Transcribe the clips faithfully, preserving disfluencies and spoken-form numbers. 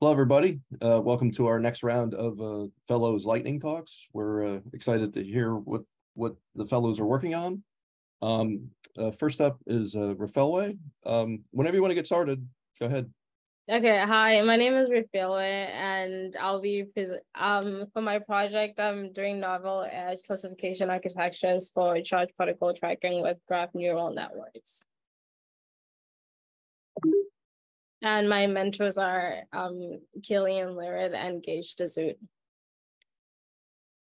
Hello, everybody. Uh, welcome to our next round of uh, Fellows Lightning Talks. We're uh, excited to hear what, what the Fellows are working on. Um, uh, first up is uh, Refilwe. Um, whenever you want to get started, go ahead. Okay, hi, my name is Refilwe, and I'll be, um, for my project, I'm doing novel edge classification architectures for charge particle tracking with graph neural networks. And my mentors are um, Killian Lirid and Gauss.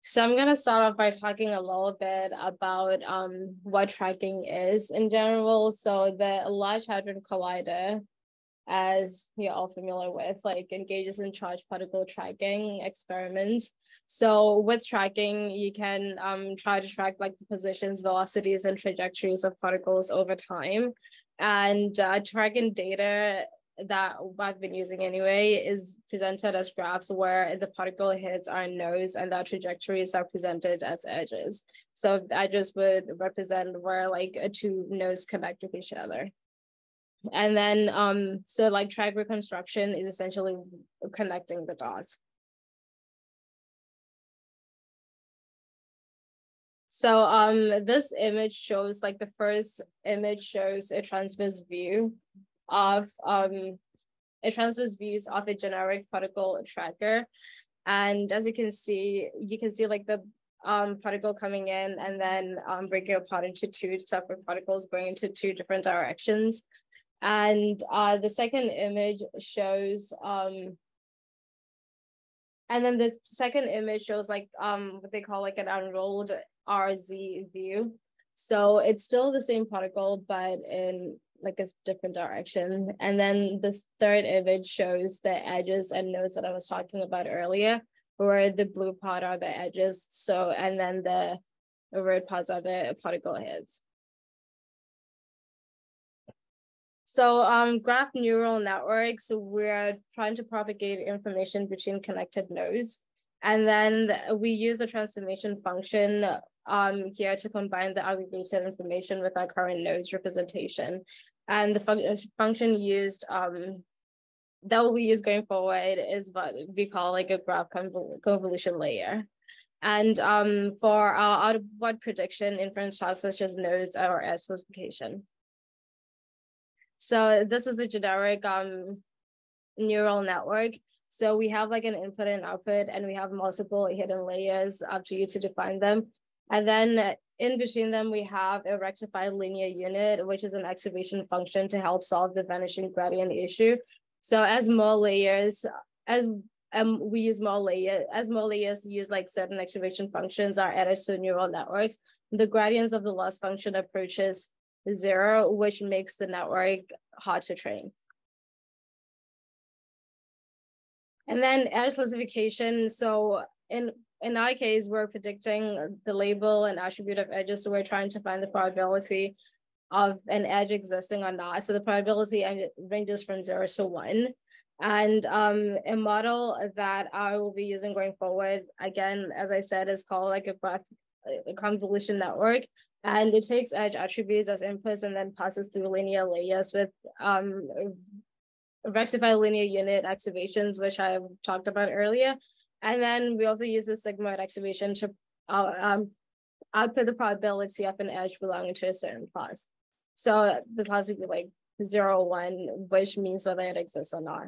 So I'm going to start off by talking a little bit about um, what tracking is in general. So the Large Hadron Collider, as you're all familiar with, like engages in charge particle tracking experiments. So with tracking, you can um, try to track like the positions, velocities, and trajectories of particles over time. And uh, tracking data that I've been using anyway is presented as graphs where the particle heads are nodes and their trajectories are presented as edges. So edges would represent where like two nodes connect with each other. And then, um, so like track reconstruction is essentially connecting the dots. So um, this image shows like the first image shows a transverse view of um, a transverse views of a generic particle tracker, and as you can see, you can see like the um, particle coming in and then um, breaking apart into two separate particles going into two different directions. And uh, the second image shows. Um, And then this second image shows like um, what they call like an unrolled R Z view. So it's still the same particle, but in like a different direction. And then this third image shows the edges and nodes that I was talking about earlier, where the blue part are the edges. So, and then the red parts are the particle heads. So um, graph neural networks, we're trying to propagate information between connected nodes. And then we use a transformation function um, here to combine the aggregated information with our current nodes representation. And the fun function used um, that will be used going forward is what we call like a graph convol convolution layer. And um, for our outward prediction, inference tasks such as nodes or edge classification. So this is a generic um, neural network. So we have like an input and output, and we have multiple hidden layers up to you to define them. And then in between them, we have a rectified linear unit, which is an activation function to help solve the vanishing gradient issue. So as more layers, as um, we use more layers, as more layers use like certain activation functions are added to neural networks, the gradients of the loss function approaches zero, which makes the network hard to train. And then edge classification. So in, in our case, we're predicting the label and attribute of edges. So we're trying to find the probability of an edge existing or not. So the probability ranges from zero to one. And um, a model that I will be using going forward, again, as I said, is called like a graph convolution network. And it takes edge attributes as inputs and then passes through linear layers with um, rectified linear unit activations, which I talked about earlier. And then we also use the sigmoid activation to uh, um, output the probability of an edge belonging to a certain class. So the class would be like zero, one, which means whether it exists or not.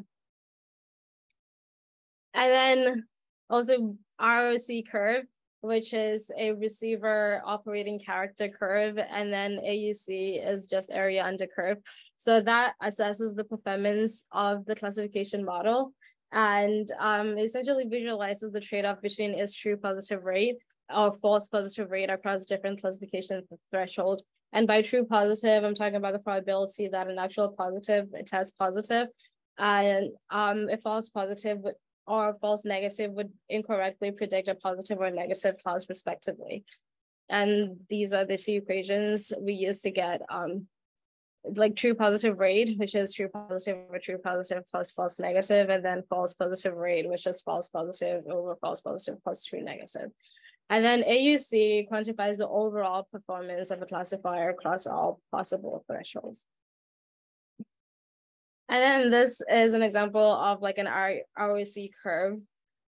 And then also R O C curve, which is a receiver operating character curve, and then A U C is just area under curve. So that assesses the performance of the classification model and um, essentially visualizes the trade-off between its true positive rate or false positive rate across different classification thresholds. And by true positive, I'm talking about the probability that an actual positive tests positive, and um, a false positive would or false negative would incorrectly predict a positive or negative class respectively. And these are the two equations we use to get um, like true positive rate, which is true positive over true positive plus false negative, and then false positive rate, which is false positive over false positive plus true negative. And then A U C quantifies the overall performance of a classifier across all possible thresholds. And then this is an example of like an R O C curve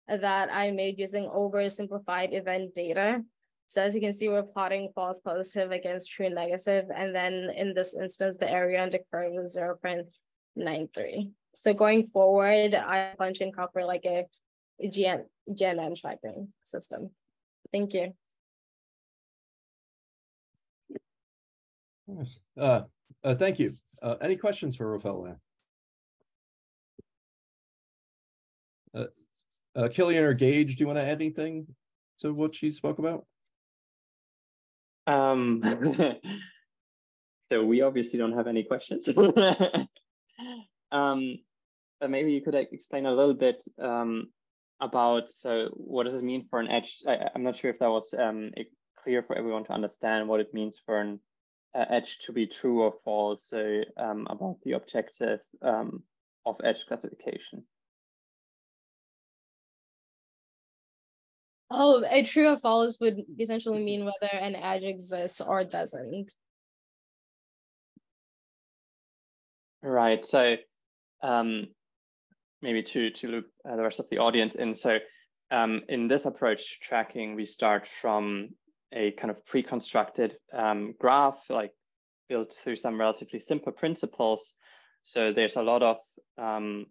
that I made using oversimplified event data. So as you can see, we're plotting false positive against true negative. And then in this instance, the area under curve is zero point nine three. So going forward, I plan to incorporate like a G N M tracking system. Thank you. Uh, uh, thank you. Uh, any questions for Refilwe? Uh, uh, Killian or Gage, do you want to add anything to what she spoke about? Um, so we obviously don't have any questions. um, but maybe you could explain a little bit um, about, so what does it mean for an edge? I, I'm not sure if that was um, clear for everyone to understand what it means for an Uh, edge to be true or false, so um, about the objective um, of edge classification. Oh, a true or false would essentially mean whether an edge exists or doesn't. Right, so um, maybe to, to loop uh, the rest of the audience in, so um, in this approach to tracking, we start from a kind of pre-constructed um, graph, like built through some relatively simple principles. So there's a lot of um,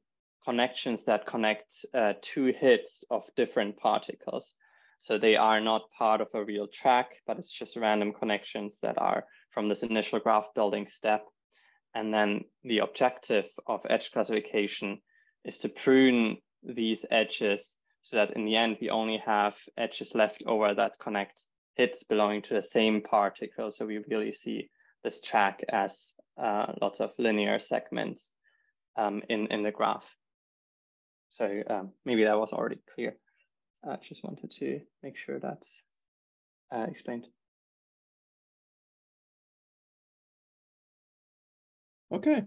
connections that connect uh, two hits of different particles. So they are not part of a real track, but it's just random connections that are from this initial graph building step. And then the objective of edge classification is to prune these edges so that in the end, we only have edges left over that connect hits belonging to the same particle. So we really see this track as uh, lots of linear segments um, in, in the graph. So um, maybe that was already clear. I uh, just wanted to make sure that's uh, explained. Okay,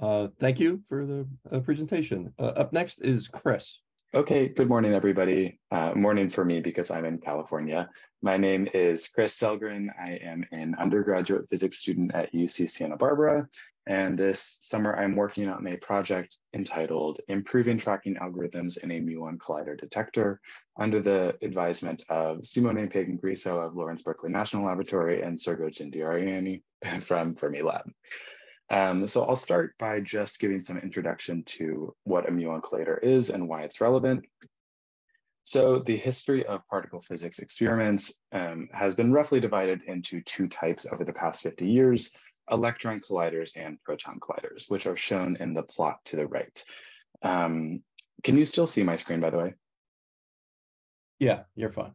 uh, thank you for the uh, presentation. Uh, up next is Chris. Okay, good morning, everybody. Uh, morning for me because I'm in California. My name is Chris Sellgren. I am an undergraduate physics student at U C Santa Barbara. And this summer, I'm working on a project entitled Improving Tracking Algorithms in a muon Collider Detector under the advisement of Simone Pagan Griso of Lawrence Berkeley National Laboratory and Sergo Jindiariani from Fermilab. Um, so I'll start by just giving some introduction to what a muon collider is and why it's relevant. So the history of particle physics experiments um, has been roughly divided into two types over the past fifty years, electron colliders and proton colliders, which are shown in the plot to the right. Um, can you still see my screen, by the way? Yeah, you're fine.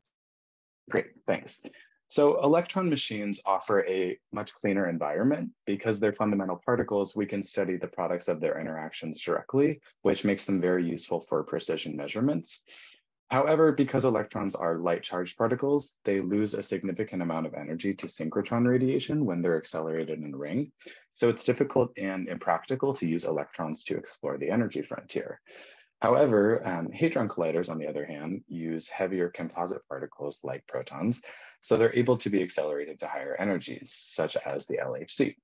Great, thanks. So electron machines offer a much cleaner environment because they're fundamental particles. We can study the products of their interactions directly, which makes them very useful for precision measurements. However, because electrons are light charged particles, they lose a significant amount of energy to synchrotron radiation when they're accelerated in a ring. So it's difficult and impractical to use electrons to explore the energy frontier. However, um, hadron colliders, on the other hand, use heavier composite particles like protons, so they're able to be accelerated to higher energies, such as the L H C.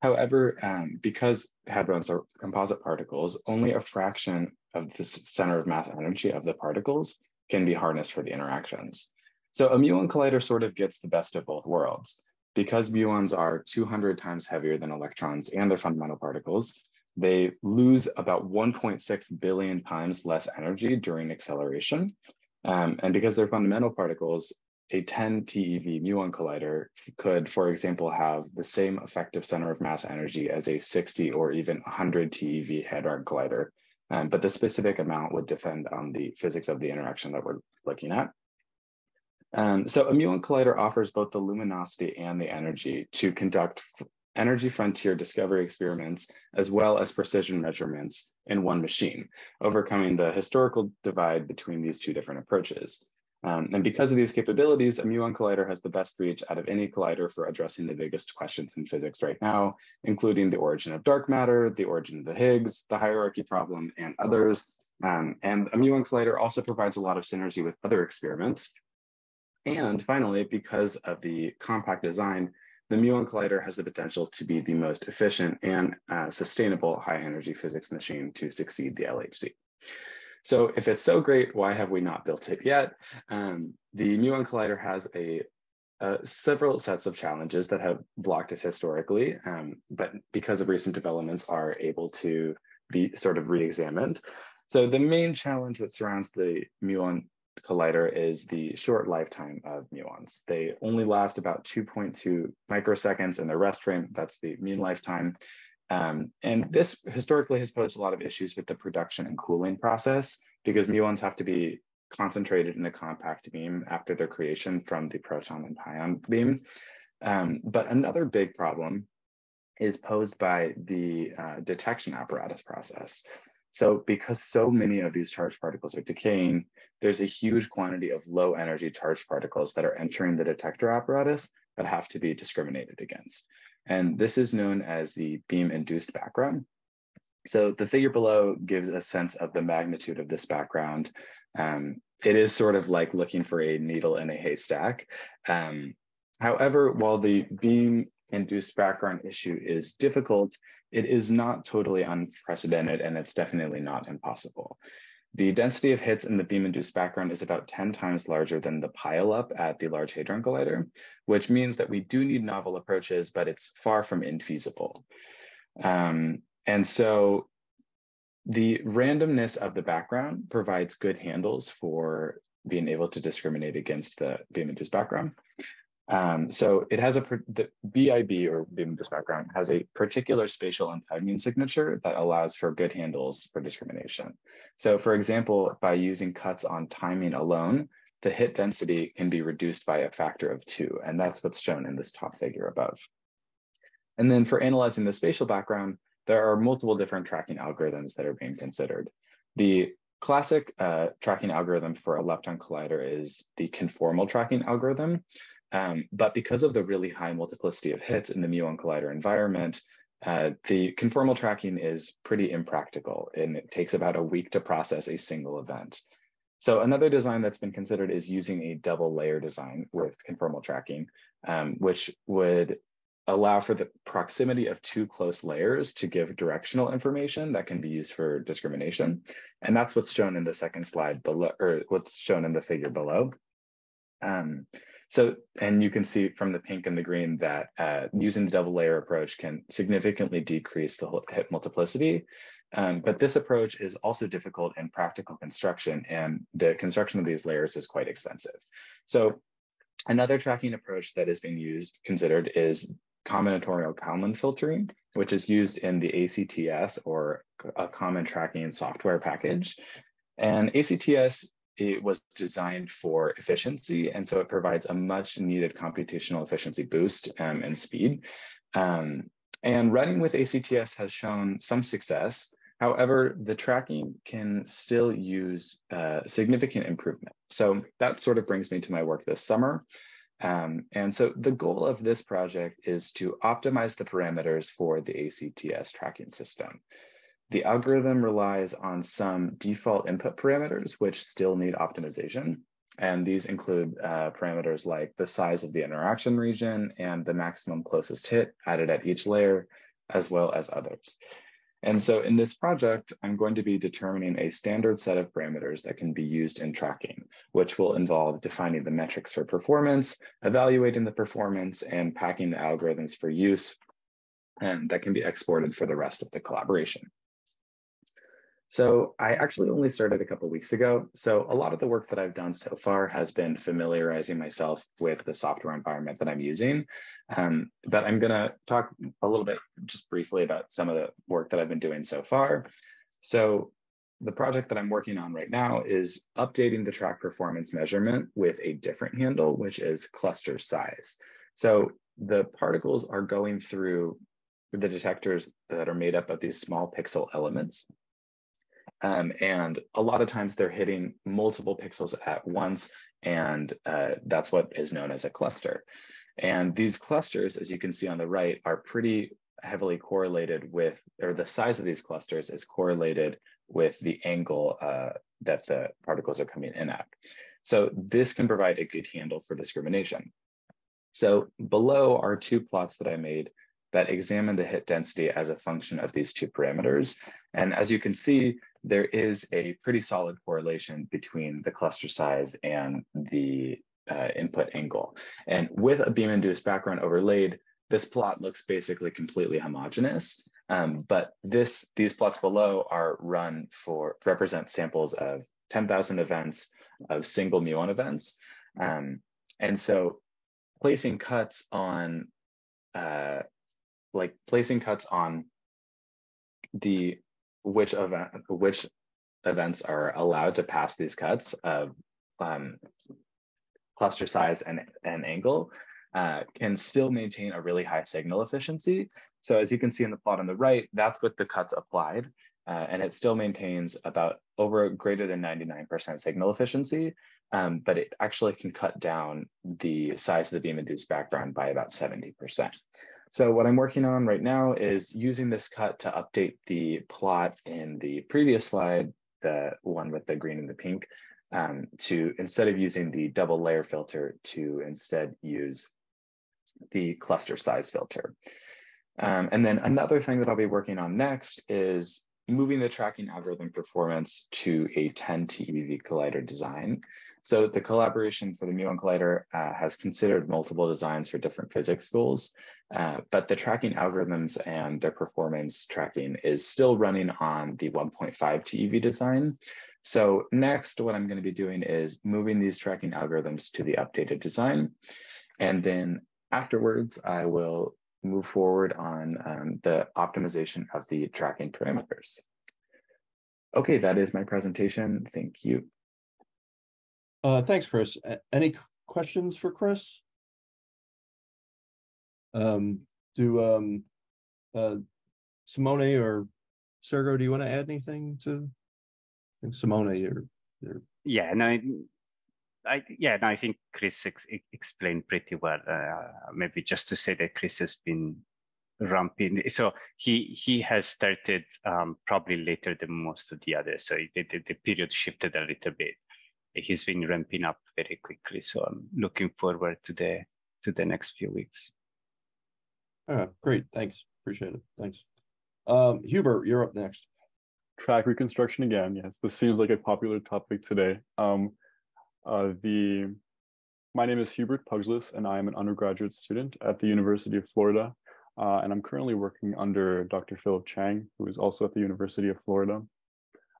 However, um, because hadrons are composite particles, only a fraction of the center of mass energy of the particles can be harnessed for the interactions. So a muon collider sort of gets the best of both worlds. Because muons are two hundred times heavier than electrons and their fundamental particles, they lose about one point six billion times less energy during acceleration. Um, and because they're fundamental particles, a ten T E V muon collider could, for example, have the same effective center of mass energy as a sixty or even one hundred T E V hadron collider. Um, but the specific amount would depend on the physics of the interaction that we're looking at. Um, so a muon collider offers both the luminosity and the energy to conduct energy frontier discovery experiments, as well as precision measurements in one machine, overcoming the historical divide between these two different approaches. Um, and because of these capabilities, a muon collider has the best reach out of any collider for addressing the biggest questions in physics right now, including the origin of dark matter, the origin of the Higgs, the hierarchy problem, and others. Um, and a muon collider also provides a lot of synergy with other experiments. And finally, because of the compact design, the muon collider has the potential to be the most efficient and uh, sustainable high energy physics machine to succeed the L H C. So if it's so great, why have we not built it yet? Um, the muon collider has a Uh, several sets of challenges that have blocked it historically, um, but because of recent developments are able to be sort of re-examined. So the main challenge that surrounds the muon collider is the short lifetime of muons. They only last about two point two microseconds in their rest frame. That's the mean lifetime. Um, and this historically has posed a lot of issues with the production and cooling process, because muons have to be concentrated in a compact beam after their creation from the proton and pion beam. Um, but another big problem is posed by the uh, detection apparatus process. So because so many of these charged particles are decaying, there's a huge quantity of low energy charged particles that are entering the detector apparatus that have to be discriminated against. And this is known as the beam-induced background. So the figure below gives a sense of the magnitude of this background. Um, it is sort of like looking for a needle in a haystack. Um, however, while the beam-induced background issue is difficult, it is not totally unprecedented, and it's definitely not impossible. The density of hits in the beam-induced background is about ten times larger than the pileup at the Large Hadron Collider, which means that we do need novel approaches, but it's far from infeasible. Um, and so the randomness of the background provides good handles for being able to discriminate against the beam-induced background. Um, so it has a, the B I B, or beam-induced background, has a particular spatial and timing signature that allows for good handles for discrimination. So for example, by using cuts on timing alone, the hit density can be reduced by a factor of two, and that's what's shown in this top figure above. And then for analyzing the spatial background, there are multiple different tracking algorithms that are being considered. The classic uh, tracking algorithm for a lepton collider is the conformal tracking algorithm. Um, but because of the really high multiplicity of hits in the muon collider environment, uh, the conformal tracking is pretty impractical, and it takes about a week to process a single event. So another design that's been considered is using a double layer design with conformal tracking, um, which would allow for the proximity of two close layers to give directional information that can be used for discrimination. And that's what's shown in the second slide below, or what's shown in the figure below. Um, so, and you can see from the pink and the green that uh, using the double layer approach can significantly decrease the hit multiplicity. Um, but this approach is also difficult in practical construction, and the construction of these layers is quite expensive. So another tracking approach that is being used, considered, is combinatorial Kalman filtering, which is used in the A C T S, or a common tracking software package. And A C T S, it was designed for efficiency, and so it provides a much needed computational efficiency boost um, and speed. Um, and running with A C T S has shown some success. However, the tracking can still use uh, significant improvement. So that sort of brings me to my work this summer. Um, and so the goal of this project is to optimize the parameters for the A C T S tracking system. The algorithm relies on some default input parameters, which still need optimization. And these include uh, parameters like the size of the interaction region and the maximum closest hit added at each layer, as well as others. And so in this project, I'm going to be determining a standard set of parameters that can be used in tracking, which will involve defining the metrics for performance, evaluating the performance, and packing the algorithms for use, and that can be exported for the rest of the collaboration. So I actually only started a couple of weeks ago, so a lot of the work that I've done so far has been familiarizing myself with the software environment that I'm using. Um, but I'm gonna talk a little bit, just briefly, about some of the work that I've been doing so far. So the project that I'm working on right now is updating the track performance measurement with a different handle, which is cluster size. So the particles are going through the detectors that are made up of these small pixel elements. Um, and a lot of times they're hitting multiple pixels at once, and uh, that's what is known as a cluster. And these clusters, as you can see on the right, are pretty heavily correlated with, or the size of these clusters is correlated with the angle uh, that the particles are coming in at. So this can provide a good handle for discrimination. So below are two plots that I made that examine the hit density as a function of these two parameters. And as you can see, there is a pretty solid correlation between the cluster size and the uh, input angle. And with a beam-induced background overlaid, this plot looks basically completely homogeneous. Um, but this, these plots below are run for, represent samples of ten thousand events, of single muon events. Um, and so placing cuts on, uh, like placing cuts on the, which event, which events are allowed to pass these cuts of um, cluster size and, and angle uh, can still maintain a really high signal efficiency. So as you can see in the plot on the right, that's with the cuts applied, uh, and it still maintains about over greater than ninety-nine percent signal efficiency, um, but it actually can cut down the size of the beam-induced background by about seventy percent. So what I'm working on right now is using this cut to update the plot in the previous slide, the one with the green and the pink, um, to instead of using the double layer filter, to instead use the cluster size filter. Um, and then another thing that I'll be working on next is moving the tracking algorithm performance to a ten T E V collider design. So the collaboration for the muon collider uh, has considered multiple designs for different physics schools, uh, but the tracking algorithms and their performance tracking is still running on the one point five T E V design. So next, what I'm going to be doing is moving these tracking algorithms to the updated design. And then afterwards, I will move forward on um, the optimization of the tracking parameters. Okay, that is my presentation. Thank you. Uh, thanks, Chris. Any questions for Chris? Um, do um, uh, Simone or Sergo, do you want to add anything to? I think Simone, you're, you're... Yeah, no, I yeah, no, I think Chris ex explained pretty well. Uh, maybe just to say that Chris has been ramping, so he he has started um, probably later than most of the others. So the, the, the period shifted a little bit. He's been ramping up very quickly, so I'm looking forward to the to the next few weeks. Ah, great, thanks, appreciate it, thanks. Um, Hubert, you're up next. Track reconstruction again. Yes, this seems like a popular topic today. Um, uh, the my name is Hubert Pugzlys, and I am an undergraduate student at the University of Florida, uh, and I'm currently working under Doctor Philip Chang, who is also at the University of Florida.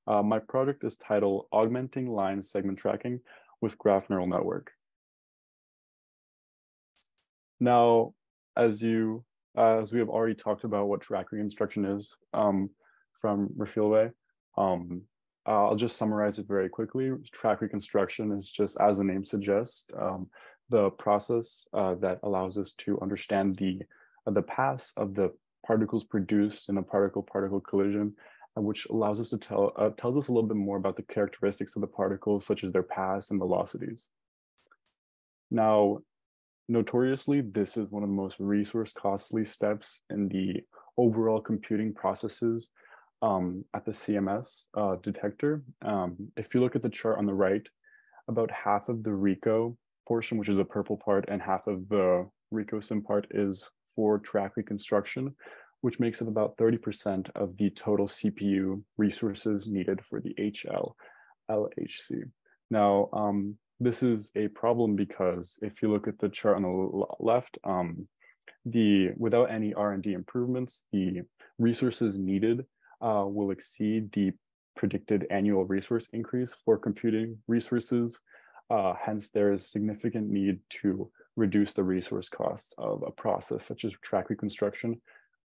Uh, my project is titled Augmenting Line Segment Tracking with Graph Neural Network. Now, as you uh, as we have already talked about what track reconstruction is um, from Refilwe, um, I'll just summarize it very quickly. Track reconstruction is just, as the name suggests, um, the process uh, that allows us to understand the uh, the paths of the particles produced in a particle-particle collision, which allows us to tell, uh, tells us a little bit more about the characteristics of the particles, such as their paths and velocities. Now, notoriously, this is one of the most resource costly steps in the overall computing processes um, at the C M S uh, detector. Um, if you look at the chart on the right, about half of the RICO portion, which is the purple part, and half of the RICO-SIM part is for track reconstruction, which makes up about thirty percent of the total C P U resources needed for the H L L H C. Now, um, this is a problem because if you look at the chart on the left, um, the without any R and D improvements, the resources needed uh, will exceed the predicted annual resource increase for computing resources. Uh, hence, there is significant need to reduce the resource costs of a process such as track reconstruction,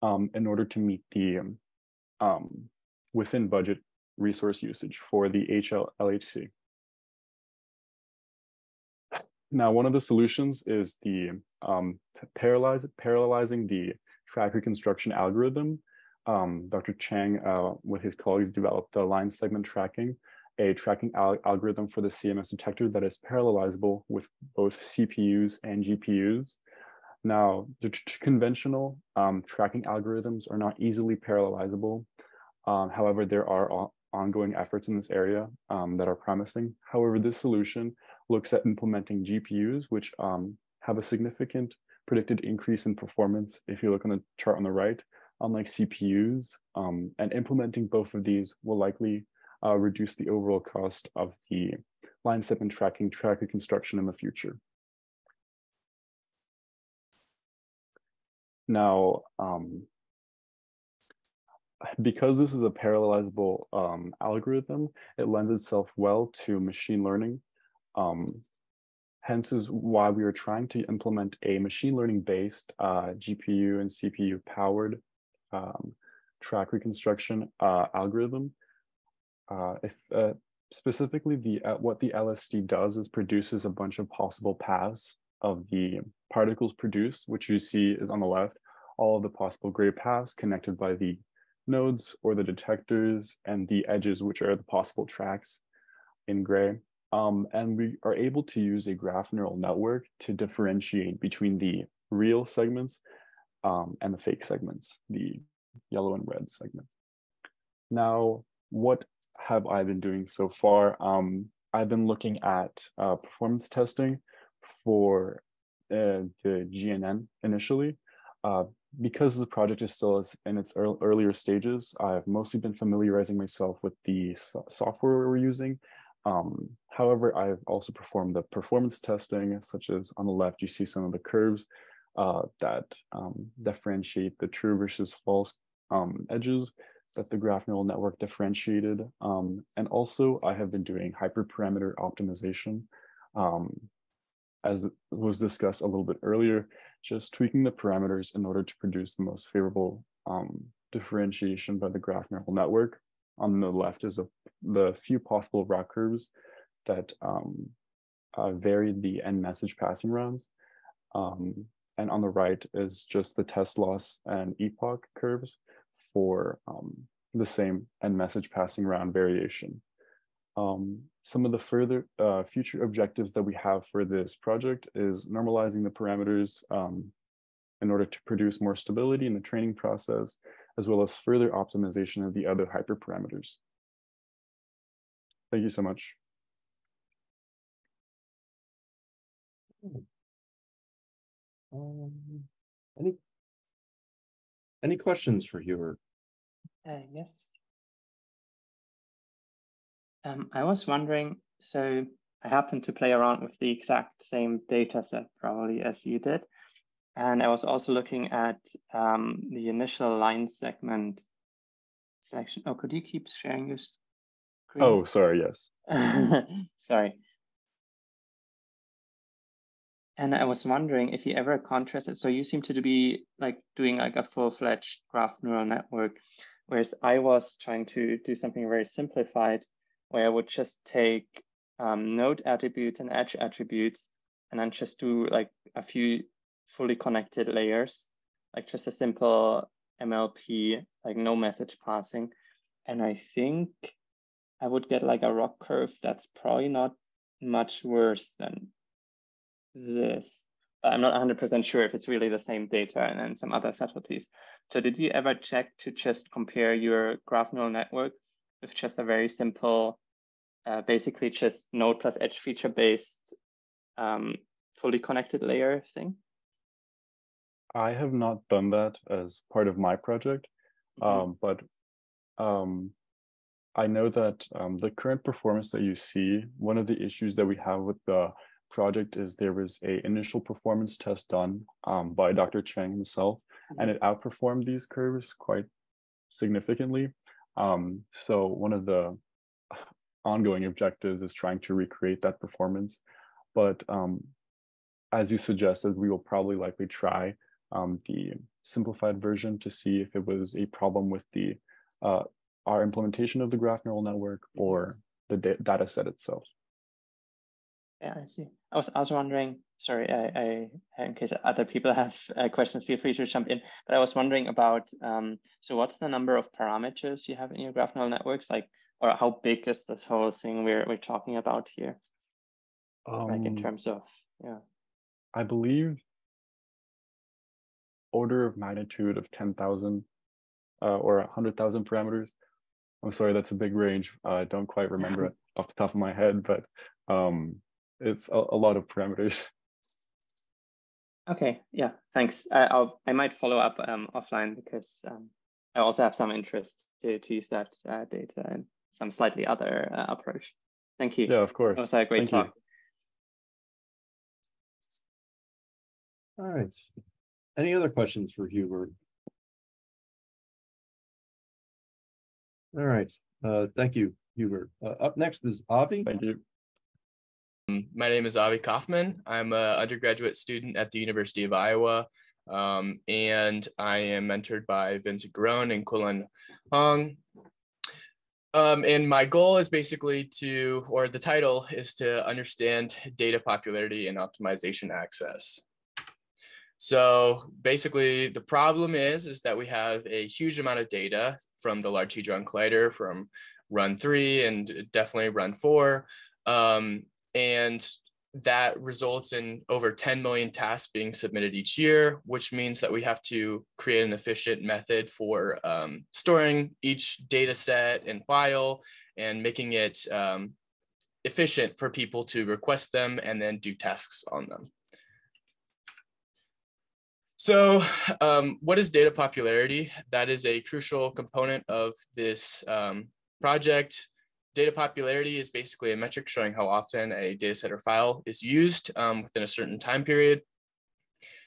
Um, in order to meet the um, um, within budget resource usage for the H L L H C. Now, one of the solutions is the um, parallelize, parallelizing the track reconstruction algorithm. Um, Doctor Chang, uh, with his colleagues, developed a line segment tracking, a tracking al algorithm for the C M S detector that is parallelizable with both C P Us and G P Us. Now, the conventional um, tracking algorithms are not easily parallelizable. Um, however, there are ongoing efforts in this area um, that are promising. However, this solution looks at implementing G P Us, which um, have a significant predicted increase in performance, if you look on the chart on the right, unlike C P Us, um, and implementing both of these will likely uh, reduce the overall cost of the line step and tracking tracker construction in the future. Now, um, because this is a parallelizable um, algorithm, it lends itself well to machine learning. Um, hence is why we are trying to implement a machine learning-based uh, G P U and C P U-powered um, track reconstruction uh, algorithm. Uh, if, uh, specifically, the uh, what the L S D does is produces a bunch of possible paths of the particles produced, which you see is on the left, all of the possible gray paths connected by the nodes or the detectors, and the edges, which are the possible tracks in gray. Um, and we are able to use a graph neural network to differentiate between the real segments um, and the fake segments, the yellow and red segments. Now, what have I been doing so far? Um, I've been looking at uh, performance testing for uh, the G N N initially. Uh, because the project is still in its earl earlier stages, I've mostly been familiarizing myself with the so software we're using. Um, however, I've also performed the performance testing, such as on the left, you see some of the curves uh, that um, differentiate the true versus false um, edges that the graph neural network differentiated. Um, and also, I have been doing hyperparameter optimization. Um, As was discussed a little bit earlier, just tweaking the parameters in order to produce the most favorable um, differentiation by the graph neural network. On the left is a, the few possible rock curves that um, uh, varied the end message passing rounds. Um, and on the right is just the test loss and epoch curves for um, the same end message passing round variation. Um, some of the further uh, future objectives that we have for this project is normalizing the parameters um, in order to produce more stability in the training process, as well as further optimization of the other hyperparameters. Thank you so much. Um, any, any questions for Hubert? Uh, yes. Um, I was wondering, so I happened to play around with the exact same data set probably as you did. And I was also looking at um, the initial line segment selection. Oh, could you keep sharing your screen? Oh, sorry, yes. Sorry. And I was wondering if you ever contrasted, so you seem to be like doing like a full-fledged graph neural network, whereas I was trying to do something very simplified, where I would just take um, node attributes and edge attributes, and then just do like a few fully connected layers, like just a simple M L P, like no message passing. And I think I would get like a rock curve that's probably not much worse than this. But I'm not one hundred percent sure if it's really the same data and then some other subtleties. So did you ever check to just compare your graph neural network with just a very simple, Uh, basically just node plus edge feature based um, fully connected layer thing? I have not done that as part of my project, mm-hmm. um, but um, I know that um, the current performance that you see, one of the issues that we have with the project is there was an initial performance test done um, by Doctor Chang himself, mm-hmm. and it outperformed these curves quite significantly. Um, so one of the ongoing objectives is trying to recreate that performance, but um, as you suggested, we will probably likely try um, the simplified version to see if it was a problem with the uh, our implementation of the graph neural network or the da data set itself. Yeah, I see. I was, I was wondering, sorry, I, I, in case other people have uh, questions, feel free to jump in, but I was wondering about, um, so what's the number of parameters you have in your graph neural networks? Like, or how big is this whole thing we're, we're talking about here? Um, like in terms of, yeah. I believe order of magnitude of ten thousand uh, or one hundred thousand parameters. I'm sorry, that's a big range. I uh, don't quite remember it off the top of my head, but um, it's a, a lot of parameters. Okay, yeah, thanks. I, I'll, I might follow up um, offline because um, I also have some interest to, to use that uh, data in some slightly other uh, approach. Thank you. Yeah, of course. It was a great Thank talk. You. All right. Any other questions for Hubert? All right. Uh, thank you, Hubert. Uh, up next is Avi. Thank you. My name is Avi Kaufman. I'm an undergraduate student at the University of Iowa, um, and I am mentored by Vincent Garone and Quilin Hong. Um, and my goal is basically to, or the title is to understand data popularity and optimization access. So basically the problem is, is that we have a huge amount of data from the Large Hadron Collider, from run three and definitely run four. Um, and that results in over ten million tasks being submitted each year, which means that we have to create an efficient method for um, storing each data set and file and making it um, efficient for people to request them and then do tasks on them. So um, what is data popularity? That is a crucial component of this um, project. Data popularity is basically a metric showing how often a data set or file is used um, within a certain time period.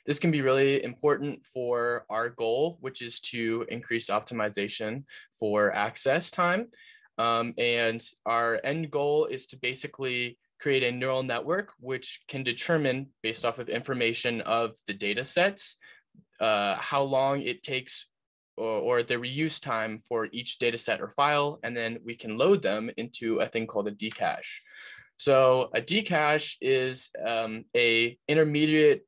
This can be really important for our goal, which is to increase optimization for access time. Um, and our end goal is to basically create a neural network, which can determine based off of information of the data sets, uh, how long it takes or, or the reuse time for each data set or file, and then we can load them into a thing called a decache. So a decache is um, a intermediate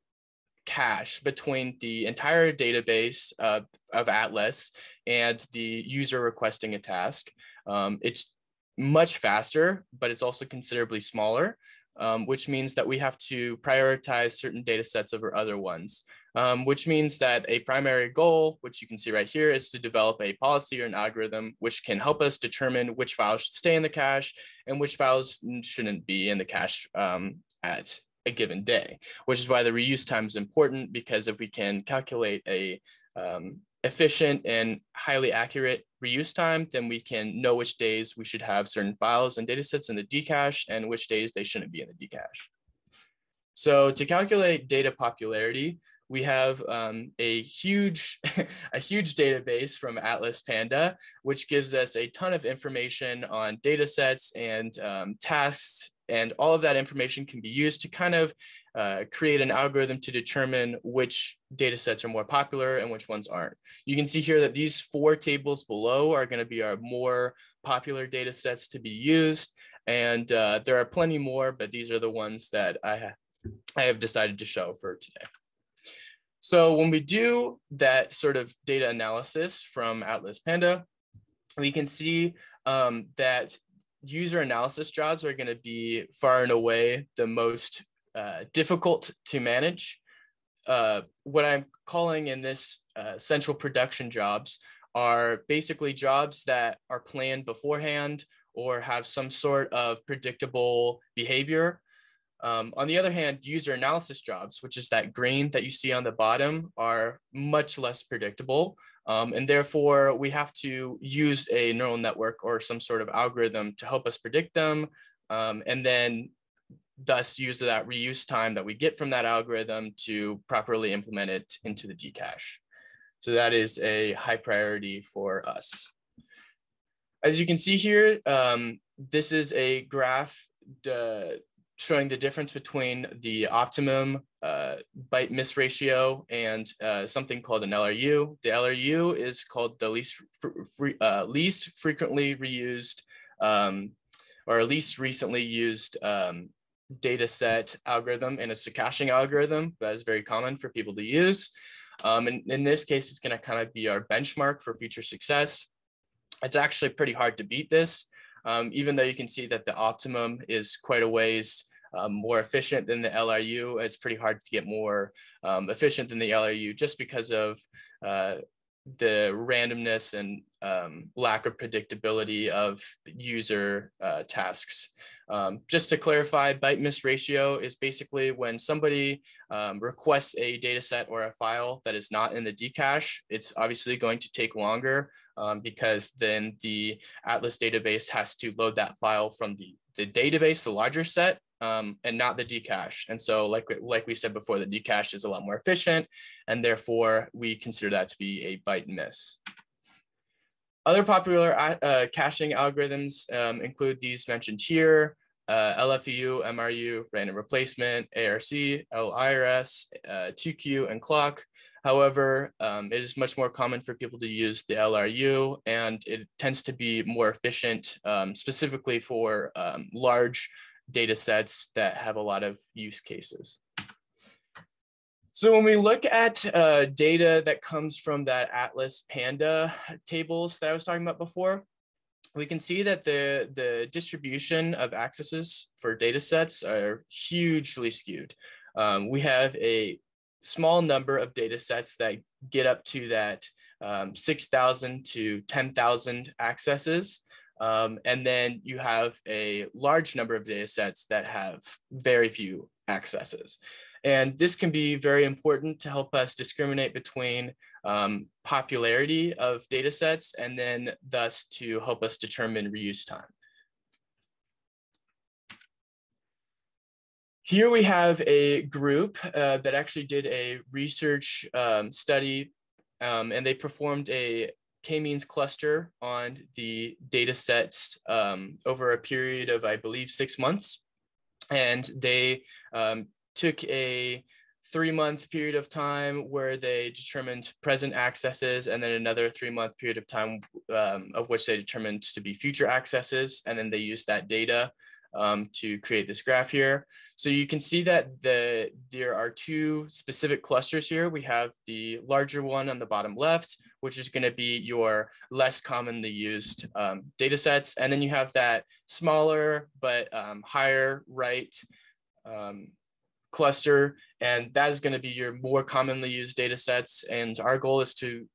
cache between the entire database uh, of Atlas and the user requesting a task. Um, it's much faster, but it's also considerably smaller, um, which means that we have to prioritize certain data sets over other ones. Um, which means that a primary goal, which you can see right here, is to develop a policy or an algorithm which can help us determine which files should stay in the cache and which files shouldn't be in the cache um, at a given day, which is why the reuse time is important, because if we can calculate a um, efficient and highly accurate reuse time, then we can know which days we should have certain files and data sets in the decache and which days they shouldn't be in the decache. So to calculate data popularity, we have um, a huge, a huge database from Atlas Panda, which gives us a ton of information on data sets and um, tasks. And all of that information can be used to kind of uh, create an algorithm to determine which data sets are more popular and which ones aren't. You can see here that these four tables below are going to be our more popular data sets to be used. And uh, there are plenty more, but these are the ones that I, ha I have decided to show for today. So when we do that sort of data analysis from Atlas Panda, we can see um, that user analysis jobs are going to be far and away the most uh, difficult to manage. Uh, what I'm calling in this uh, central production jobs are basically jobs that are planned beforehand or have some sort of predictable behavior. Um, on the other hand, user analysis jobs, which is that green that you see on the bottom, are much less predictable. Um, and therefore, we have to use a neural network or some sort of algorithm to help us predict them, um, and then thus use that reuse time that we get from that algorithm to properly implement it into the decache. So that is a high priority for us. As you can see here, um, this is a graph showing the difference between the optimum uh, byte miss ratio and uh, something called an L R U. The L R U is called the least free, uh, least frequently reused um, or least recently used um, data set algorithm, and it's a caching algorithm that is very common for people to use. Um, and in this case, it's gonna kind of be our benchmark for future success. It's actually pretty hard to beat this, um, even though you can see that the optimum is quite a ways Um, more efficient than the L R U. It's pretty hard to get more um, efficient than the L R U just because of uh, the randomness and um, lack of predictability of user uh, tasks. Um, just to clarify, byte miss ratio is basically when somebody um, requests a data set or a file that is not in the D cache, it's obviously going to take longer um, because then the Atlas database has to load that file from the, the database, the larger set, um, and not the D cache. And so like, like we said before, the D cache is a lot more efficient, and therefore we consider that to be a byte miss. Other popular uh, caching algorithms um, include these mentioned here, uh, L F E U, M R U, random replacement, A R C, L I R S, uh, two Q, and clock. However, um, it is much more common for people to use the L R U, and it tends to be more efficient, um, specifically for um, large data sets that have a lot of use cases. So when we look at uh, data that comes from that Atlas Panda tables that I was talking about before, we can see that the, the distribution of accesses for data sets are hugely skewed. Um, we have a small number of data sets that get up to that um, six thousand to ten thousand accesses. Um, and then you have a large number of data sets that have very few accesses. And this can be very important to help us discriminate between um, popularity of data sets, and then thus to help us determine reuse time. Here we have a group uh, that actually did a research um, study, um, and they performed a K-means cluster on the data sets um, over a period of, I believe, six months. And they um, took a three-month period of time where they determined present accesses, and then another three-month period of time um, of which they determined to be future accesses, and then they used that data um, to create this graph here. So you can see that the, there are two specific clusters here. We have the larger one on the bottom left, which is going to be your less commonly used um, data sets, and then you have that smaller but um, higher right um, cluster, and that is going to be your more commonly used data sets. And our goal is to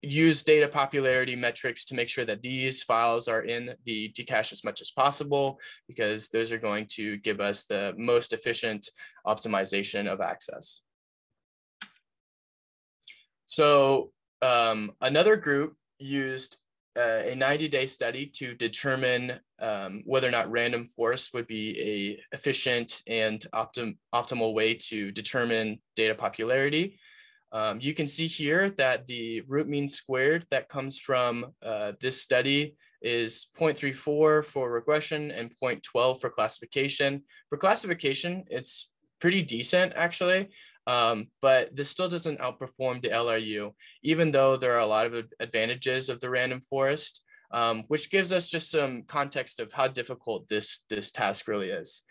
use data popularity metrics to make sure that these files are in the D cache as much as possible, because those are going to give us the most efficient optimization of access. So um, another group used Uh, a ninety day study to determine um, whether or not random forest would be a efficient and optim optimal way to determine data popularity. Um, you can see here that the root mean squared that comes from uh, this study is zero point three four for regression and zero point one two for classification. For classification, it's pretty decent, actually. Um, but this still doesn't outperform the L R U, even though there are a lot of advantages of the random forest, um, which gives us just some context of how difficult this, this task really is.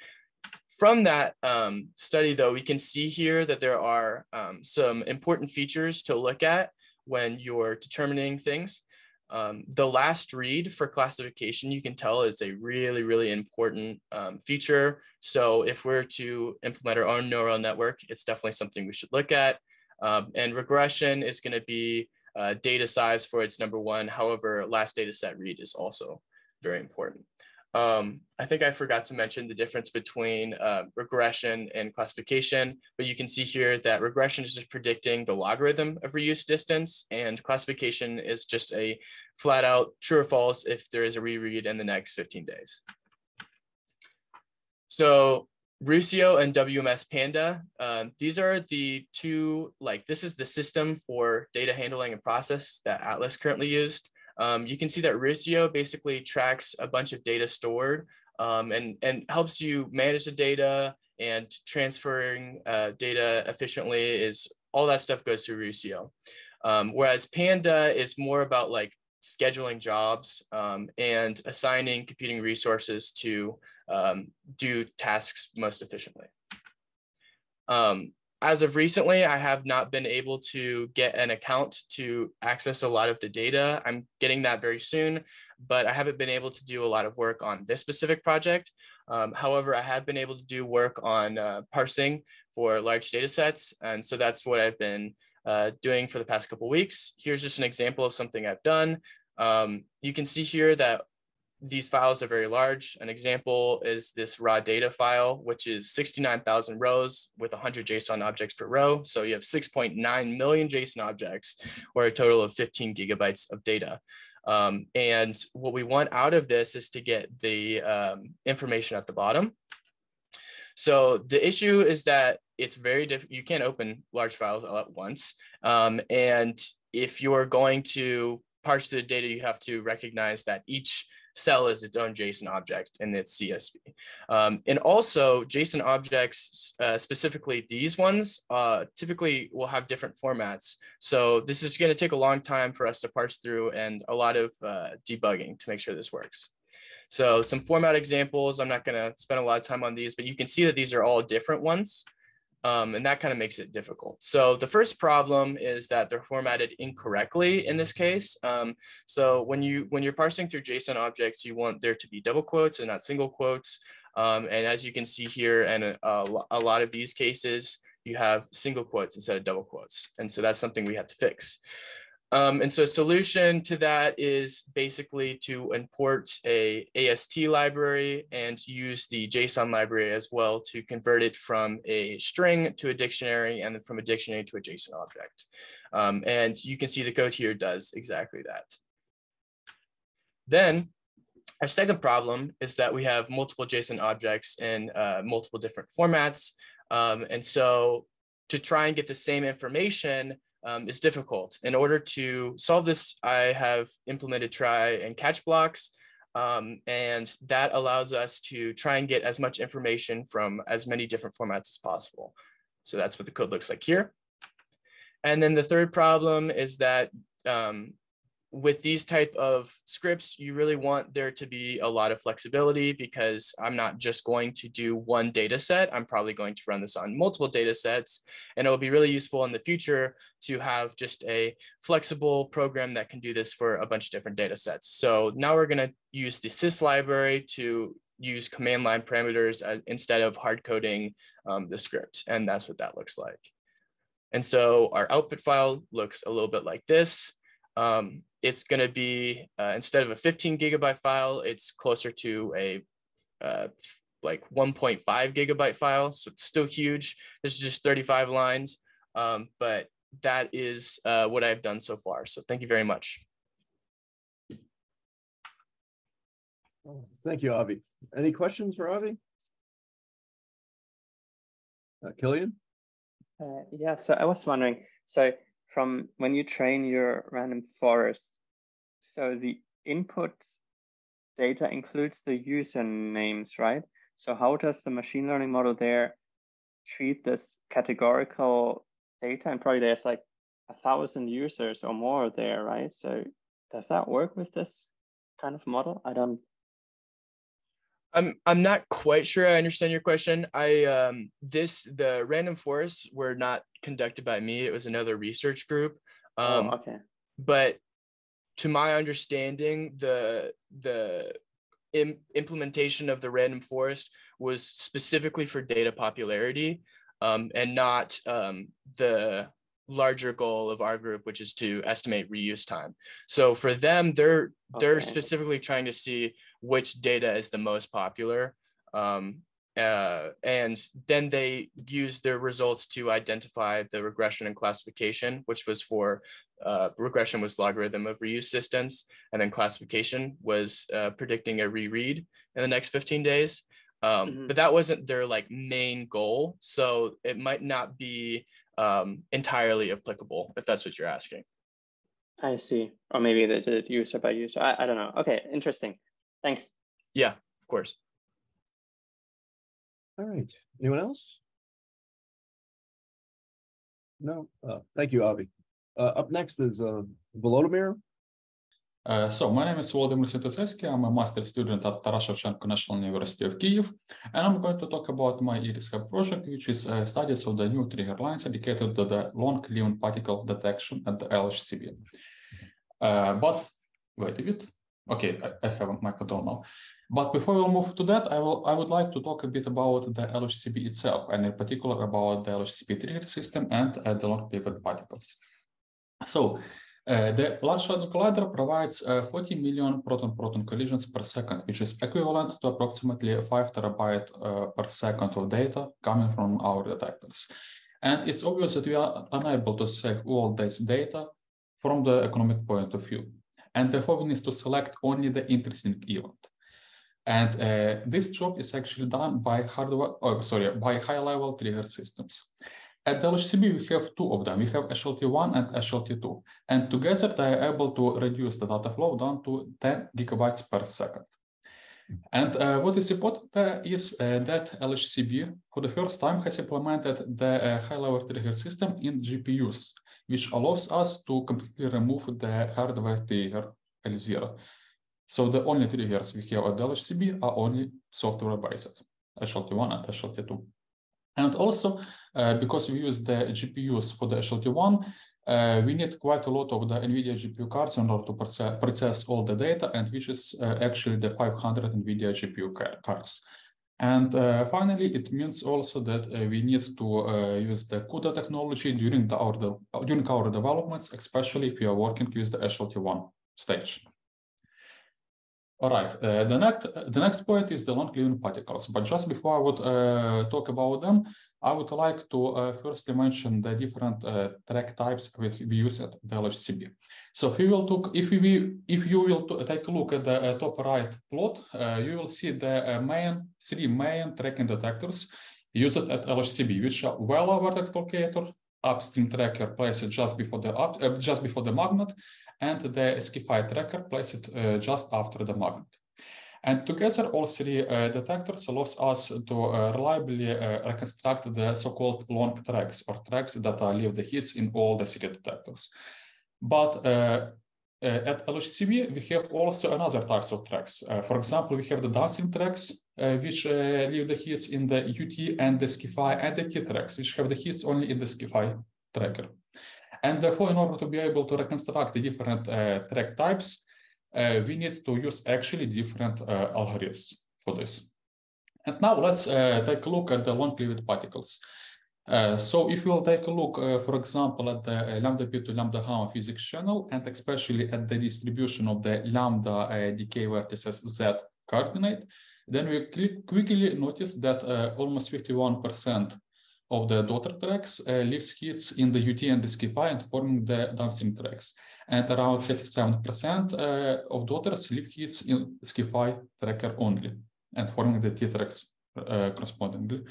From that um, study, though, we can see here that there are um, some important features to look at when you're determining things. Um, the last read for classification, you can tell, is a really, really important um, feature. So if we're to implement our own neural network, it's definitely something we should look at. Um, and regression is going to be uh, data size for its number one. However, last data set read is also very important. Um, I think I forgot to mention the difference between uh, regression and classification, but you can see here that regression is just predicting the logarithm of reuse distance, and classification is just a flat out true or false if there is a reread in the next fifteen days. So Rucio and W M S Panda, um, these are the two, like this is the system for data handling and process that Atlas currently used. Um, you can see that Rucio basically tracks a bunch of data stored um, and, and helps you manage the data, and transferring uh, data efficiently is all that stuff goes through Rucio. Um, whereas Panda is more about like scheduling jobs um, and assigning computing resources to um, do tasks most efficiently. Um, As of recently, I have not been able to get an account to access a lot of the data. I'm getting that very soon, but I haven't been able to do a lot of work on this specific project. Um, however, I have been able to do work on uh, parsing for large data sets. And so that's what I've been uh, doing for the past couple of weeks. Here's just an example of something I've done. Um, you can see here that these files are very large. An example is this raw data file, which is sixty-nine thousand rows with one hundred JSON objects per row. So you have six point nine million JSON objects, or a total of fifteen gigabytes of data. Um, and what we want out of this is to get the um, information at the bottom. So the issue is that it's very difficult. You can't open large files all at once. Um, and if you're going to parse the data, you have to recognize that each cell is its own JSON object in its C S V. Um, and also JSON objects, uh, specifically these ones, uh, typically will have different formats. So this is going to take a long time for us to parse through, and a lot of uh, debugging to make sure this works. So some format examples, I'm not going to spend a lot of time on these, but you can see that these are all different ones. Um, and that kind of makes it difficult. So the first problem is that they're formatted incorrectly in this case. Um, so when, you, when you're parsing through JSON objects, you want there to be double quotes and not single quotes. Um, and as you can see here, and a, a, a lot of these cases, you have single quotes instead of double quotes. And so that's something we have to fix. Um, and so a solution to that is basically to import a AST library and use the JSON library as well to convert it from a string to a dictionary, and then from a dictionary to a JSON object. Um, and you can see the code here does exactly that. Then our second problem is that we have multiple JSON objects in uh, multiple different formats. Um, and so to try and get the same information, Um, is difficult. In order to solve this, I have implemented try and catch blocks, um, and that allows us to try and get as much information from as many different formats as possible. So that's what the code looks like here. And then the third problem is that um, with these type of scripts, you really want there to be a lot of flexibility, because I'm not just going to do one data set. I'm probably going to run this on multiple data sets, and it will be really useful in the future to have just a flexible program that can do this for a bunch of different data sets. So now we're going to use the sys library to use command line parameters as, instead of hard coding um, the script. And that's what that looks like. And so our output file looks a little bit like this. Um, it's going to be, uh, instead of a fifteen gigabyte file, it's closer to a uh, like one point five gigabyte file. So it's still huge. This is just thirty-five lines, um, but that is uh, what I've done so far. So thank you very much. Thank you, Avi. Any questions for Avi? Uh, Killian? Uh, yeah, so I was wondering, so from when you train your random forest, so the input data includes the usernames, right? So how does the machine learning model there treat this categorical data? And probably there's like a thousand users or more there, right? So does that work with this kind of model? I don't. I'm I'm not quite sure I understand your question. I um this the random forests were not conducted by me. It was another research group. Um, oh, okay. But to my understanding, the the im implementation of the random forest was specifically for data popularity, um, and not um, the larger goal of our group, which is to estimate reuse time. So for them, they're okay. they're specifically trying to see which data is the most popular. Um, uh, and then they use their results to identify the regression and classification, which was for uh, regression was logarithm of reuse distance, and then classification was uh, predicting a reread in the next fifteen days. Um, mm-hmm. But that wasn't their like main goal. So it might not be um, entirely applicable, if that's what you're asking. I see. Or maybe they did user by user. I, I don't know. Okay, interesting. Thanks. Yeah, of course. All right. Anyone else? No. Uh, thank you, Avi. Uh, up next is uh, Volodymyr. Uh, so my name is Volodymyr Svetozhevsky. I'm a master's student at Taras Shevchenko National University of Kyiv, and I'm going to talk about my IRIS-HEP project, which is uh, studies of the new trigger lines dedicated to the long-lived particle detection at the L H C b. Uh, but wait a bit. Okay, I, I have my control now. But before we move to that, I will I would like to talk a bit about the L H C b itself, and in particular about the L H C b trigger system and uh, the long-lived particles. So uh, the Large Hadron Collider provides uh, forty million proton-proton collisions per second, which is equivalent to approximately five terabyte uh, per second of data coming from our detectors. And it's obvious that we are unable to save all this data from the economic point of view. And therefore, we need to select only the interesting event. And uh, this job is actually done by hardware, oh, sorry, by high-level trigger systems. At the L H C b, we have two of them. We have H L T one and H L T two. And together, they are able to reduce the data flow down to ten gigabytes per second. And uh, what is important there is uh, that L H C b, for the first time, has implemented the uh, high-level trigger system in G P Us, which allows us to completely remove the hardware trigger L zero. So the only triggers we have at the L H C b are only software-based, H L T one and H L T two. And also, uh, because we use the G P Us for the H L T one, uh, we need quite a lot of the NVIDIA G P U cards in order to process, process all the data, and which is uh, actually the five hundred NVIDIA G P U cards. And uh, finally, it means also that uh, we need to uh, use the CUDA technology during, the, our de during our developments, especially if we are working with the H L T one stage. All right, uh, the, next, the next point is the long-lived particles. But just before I would uh, talk about them, I would like to uh, firstly mention the different uh, track types we, we use at the L H C b. So if you will, took, if we, if you will take a look at the uh, top right plot, uh, you will see the uh, main, three main tracking detectors used at L H C b, which are Vela vertex locator, upstream tracker placed just before the, up, uh, just before the magnet, and the SciFi tracker placed uh, just after the magnet. And together, all three uh, detectors allows us to uh, reliably uh, reconstruct the so-called long tracks, or tracks that uh, leave the hits in all the three detectors. But uh, uh, at L H C b, we have also another types of tracks. Uh, for example, we have the dancing tracks, uh, which uh, leave the hits in the U T and the SciFi, and the T tracks, which have the hits only in the SciFi tracker. And therefore, in order to be able to reconstruct the different uh, track types, Uh, we need to use actually different uh, algorithms for this. And now let's uh, take a look at the long-lived particles. Uh, so if you will take a look, uh, for example, at the uh, lambda p to lambda gamma physics channel, and especially at the distribution of the lambda uh, decay vertices z coordinate, then we quickly notice that uh, almost fifty-one percent of the daughter tracks uh, leaves hits in the U T and the SciFi and forming the downstream tracks. And around thirty-seven percent uh, of daughters leave hits in SciFi tracker only and forming the T tracks uh, correspondingly.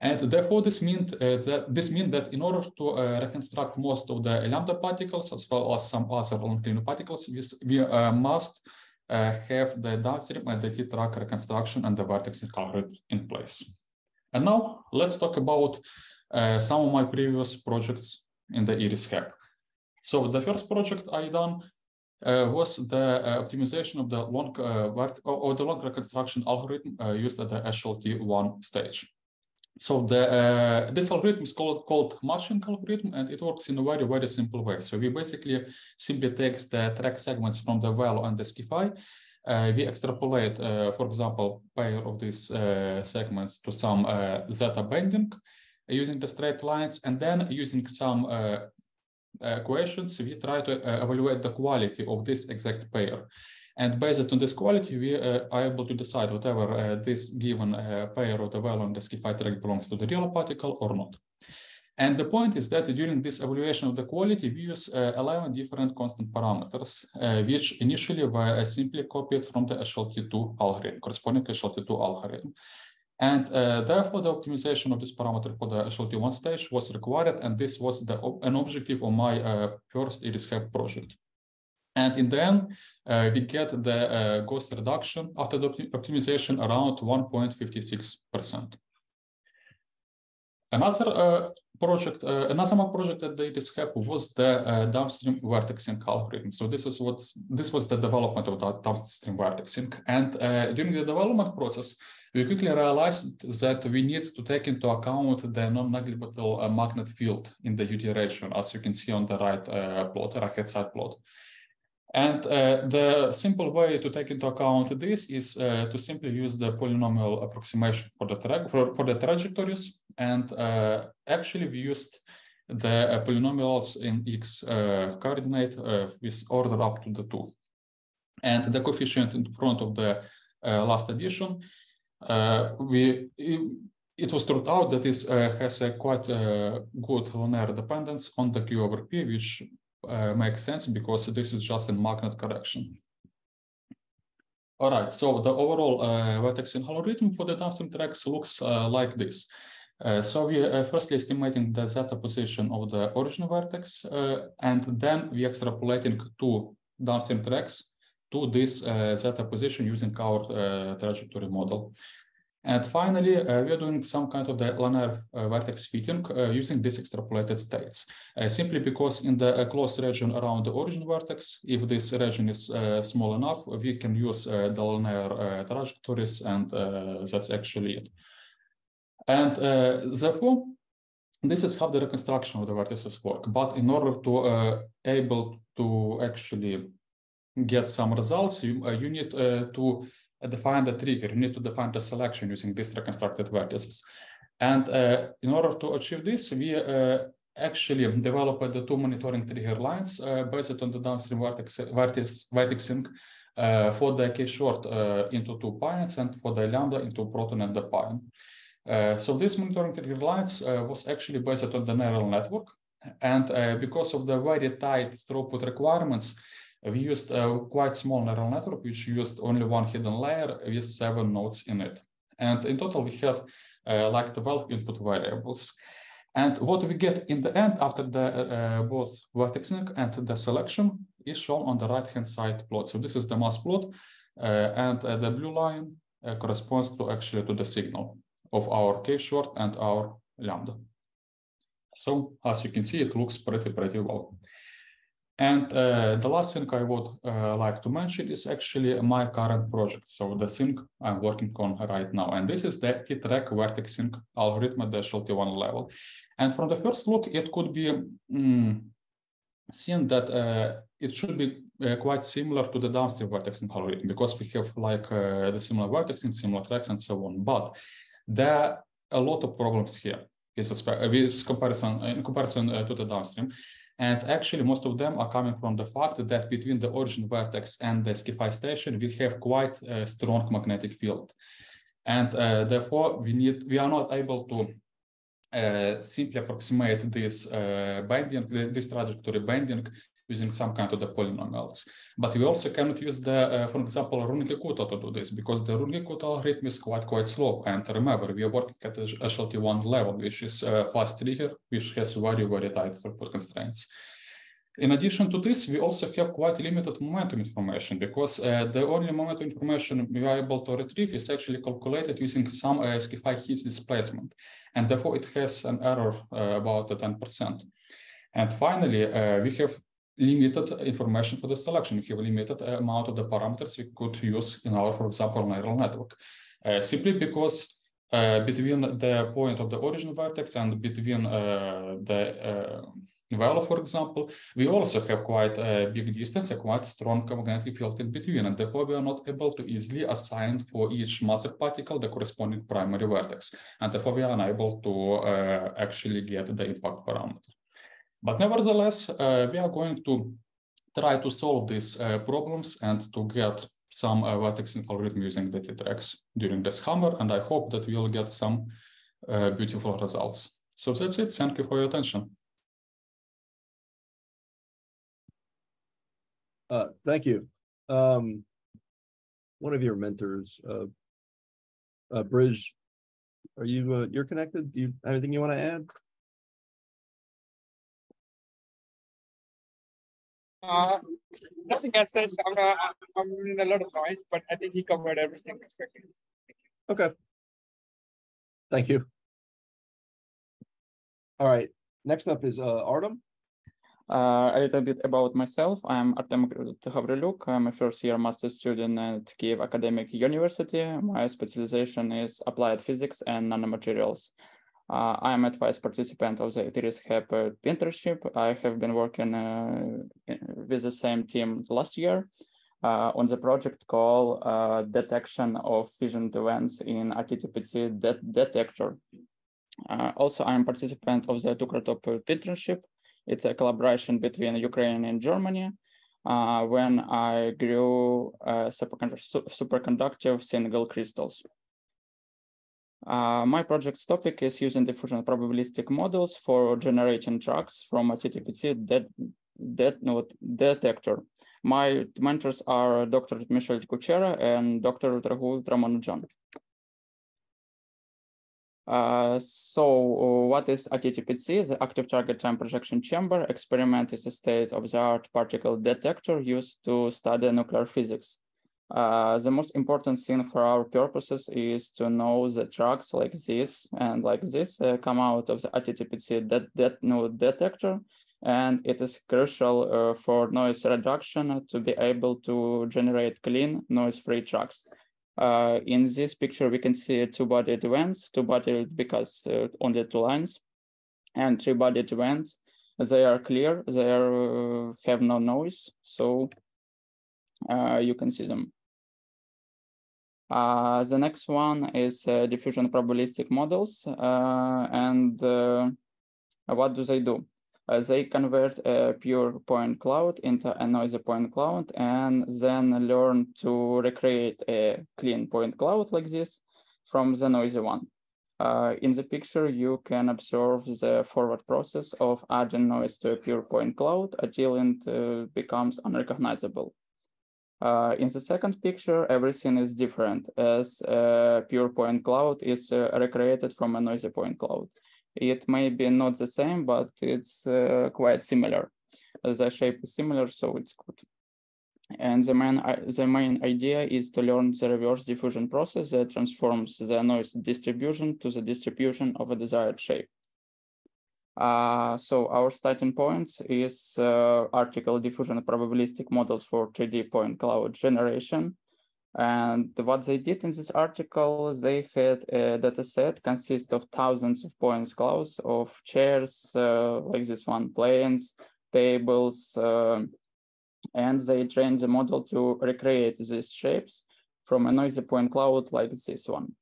And therefore, this means uh, that this means that in order to uh, reconstruct most of the lambda particles as well as some other long-lived particles, we uh, must uh, have the downstream and the T track reconstruction and the vertex algorithm in place. And now let's talk about uh, some of my previous projects in the IRIS-HEP. So the first project I done uh, was the uh, optimization of the long uh, vert or the long reconstruction algorithm uh, used at the H L T one stage. So the uh, this algorithm is called called matching algorithm, and it works in a very very simple way. So we basically simply take the track segments from the Velo and the SciFi. Uh, we extrapolate, uh, for example, pair of these uh, segments to some uh, zeta bending using the straight lines, and then using some uh, equations, we try to uh, evaluate the quality of this exact pair. And based on this quality, we uh, are able to decide whether uh, this given uh, pair of the Velo and the SciFi track belongs to the real particle or not. And the point is that during this evaluation of the quality, we use uh, eleven different constant parameters, uh, which initially were uh, simply copied from the H L T two algorithm, corresponding to H L T two algorithm. And uh, therefore, the optimization of this parameter for the H L T one stage was required, and this was the, an objective of my uh, first IRIS-HEP project. And in the end, uh, we get the uh, Gauss reduction after the op optimization around one point five six percent. Another uh, project, uh, another project at the IRIS-HEP was the uh, downstream vertexing algorithm. So this is what this was the development of that downstream vertexing. And uh, during the development process, we quickly realized that we need to take into account the non-negligible uh, magnet field in the U T region, as you can see on the right uh, plot, right side plot. And uh, the simple way to take into account this is uh, to simply use the polynomial approximation for the, tra for, for the trajectories. And uh, actually, we used the uh, polynomials in x uh, coordinate uh, with order up to the two. And the coefficient in front of the uh, last addition, uh, we it, it was turned out that this uh, has a quite uh, good linear dependence on the Q over P, which Uh, makes sense because this is just a magnet correction. All right, so the overall uh, vertex in algorithm for the downstream tracks looks uh, like this. Uh, so we are firstly estimating the zeta position of the origin vertex, uh, and then we extrapolating two downstream tracks to this uh, zeta position using our uh, trajectory model. And finally, uh, we are doing some kind of the linear uh, vertex fitting uh, using these extrapolated states, uh, simply because in the uh, closed region around the origin vertex, if this region is uh, small enough, we can use uh, the linear uh, trajectories, and uh, that's actually it. And uh, therefore, this is how the reconstruction of the vertices work. But in order to uh, able to actually get some results, you, uh, you need uh, to define the trigger, you need to define the selection using these reconstructed vertices. And uh, in order to achieve this, we uh, actually developed the two monitoring trigger lines uh, based on the downstream vertex, vertex, vertexing uh, for the K short uh, into two pions and for the lambda into proton and the pion. Uh, so this monitoring trigger lines uh, was actually based on the neural network. And uh, because of the very tight throughput requirements, we used a quite small neural network, which used only one hidden layer with seven nodes in it. And in total, we had uh, like twelve input variables. And what we get in the end after the uh, both vertexing and the selection is shown on the right-hand side plot. So this is the mass plot, uh, and uh, the blue line uh, corresponds to actually to the signal of our K-short and our lambda. So as you can see, it looks pretty, pretty well. And uh, the last thing I would uh, like to mention is actually my current project. So the thing I'm working on right now, and this is the T-track vertexing algorithm at the H L T one level. And from the first look, it could be um, seen that uh, it should be uh, quite similar to the downstream vertexing algorithm, because we have like uh, the similar vertexing, similar tracks, and so on. But there are a lot of problems here with, with comparison in comparison uh, to the downstream. And actually, most of them are coming from the fact that between the origin vertex and the SciFi station, we have quite a strong magnetic field. And uh, therefore, we need we are not able to uh, simply approximate this uh, binding, this trajectory binding using some kind of the polynomials. But we also cannot use the, uh, for example, Runge-Kutta to do this, because the Runge-Kutta algorithm is quite, quite slow. And remember, we are working at the H L T one level, which is a fast trigger, which has very, very tight throughput constraints. In addition to this, we also have quite limited momentum information, because uh, the only momentum information we are able to retrieve is actually calculated using some uh, SciFi Higgs displacement. And therefore, it has an error uh, about ten percent. And finally, uh, we have limited information for the selection. We have a limited amount of the parameters we could use in our, for example, neural network, uh, simply because uh, between the point of the origin vertex and between uh, the uh, value, for example, we also have quite a big distance, a quite strong magnetic field in between, and therefore we are not able to easily assign for each massive particle the corresponding primary vertex, and therefore we are unable to uh, actually get the impact parameter. But nevertheless, uh, we are going to try to solve these uh, problems and to get some uh, vertexing algorithm using the T-tracks during this summer, and I hope that we will get some uh, beautiful results. So that's it. Thank you for your attention. Uh, thank you. Um, one of your mentors, uh, uh, Bridge, are you uh, you're connected? Do you have anything you want to add? Uh, nothing as such. I'm, uh, I'm in a lot of noise, but I think he covered everything. Okay. Thank you. All right. Next up is uh, Artem. Uh, a little bit about myself. I'm Artem Gavriluk. I'm a first year master's student at Kiev Academic University. My specialization is applied physics and nanomaterials. Uh, I'm a vice participant of the IRIS-HEP internship. I have been working uh, with the same team last year uh, on the project called uh, Detection of Fission Events in A T T P C det Detector. Uh, also, I'm a participant of the Tukratop internship. It's a collaboration between Ukraine and Germany. Uh, when I grew uh, superconductive single crystals. Uh, my project's topic is using diffusion probabilistic models for generating tracks from a T T P C det det not detector. My mentors are Doctor Michel Kuchera and Doctor Rahul Ramanujan. Uh, so what is A T T P C? The active target time projection chamber experiment is a state-of-the-art particle detector used to study nuclear physics. Uh, the most important thing for our purposes is to know the tracks like this and like this uh, come out of the A T T P C det det node detector, and it is crucial uh, for noise reduction to be able to generate clean, noise-free tracks. Uh, in this picture, we can see two-bodied events, two-bodied because uh, only two lines, and three-bodied events. They are clear, they are, uh, have no noise, so uh, you can see them. Uh, the next one is uh, diffusion probabilistic models, uh, and uh, what do they do? Uh, they convert a pure point cloud into a noisy point cloud and then learn to recreate a clean point cloud like this from the noisy one. Uh, in the picture, you can observe the forward process of adding noise to a pure point cloud until it uh, becomes unrecognizable. Uh, in the second picture, everything is different as a pure point cloud is uh, recreated from a noisy point cloud. It may be not the same, but it's uh, quite similar. The shape is similar, so it's good. And the main, the main idea is to learn the reverse diffusion process that transforms the noise distribution to the distribution of a desired shape. Uh, so our starting points is uh, article diffusion probabilistic models for three D point cloud generation. And what they did in this article, they had a data set consists of thousands of points clouds of chairs, uh, like this one, planes, tables, uh, and they trained the model to recreate these shapes from a noisy point cloud like this one.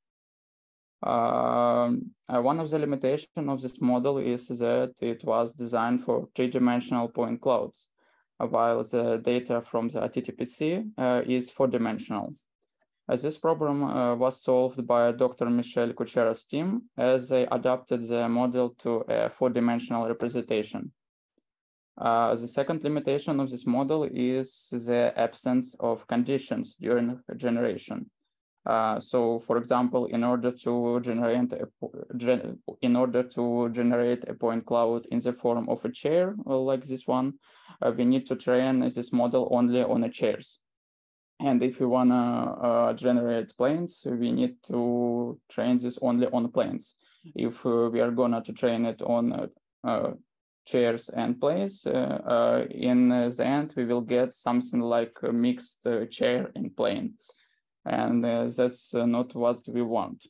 Uh, one of the limitations of this model is that it was designed for three-dimensional point clouds, while the data from the A T T P C uh, is four-dimensional. As this problem uh, was solved by Doctor Michel Kuchera's team as they adapted the model to a four-dimensional representation. Uh, the second limitation of this model is the absence of conditions during generation. Uh, so, for example, in order to generate a gen in order to generate a point cloud in the form of a chair like this one, uh, we need to train this model only on the chairs. And if we wanna uh, generate planes, we need to train this only on planes. If uh, we are gonna to train it on uh, uh, chairs and planes, uh, uh, in the end we will get something like a mixed uh, chair and plane. And uh, that's uh, not what we want.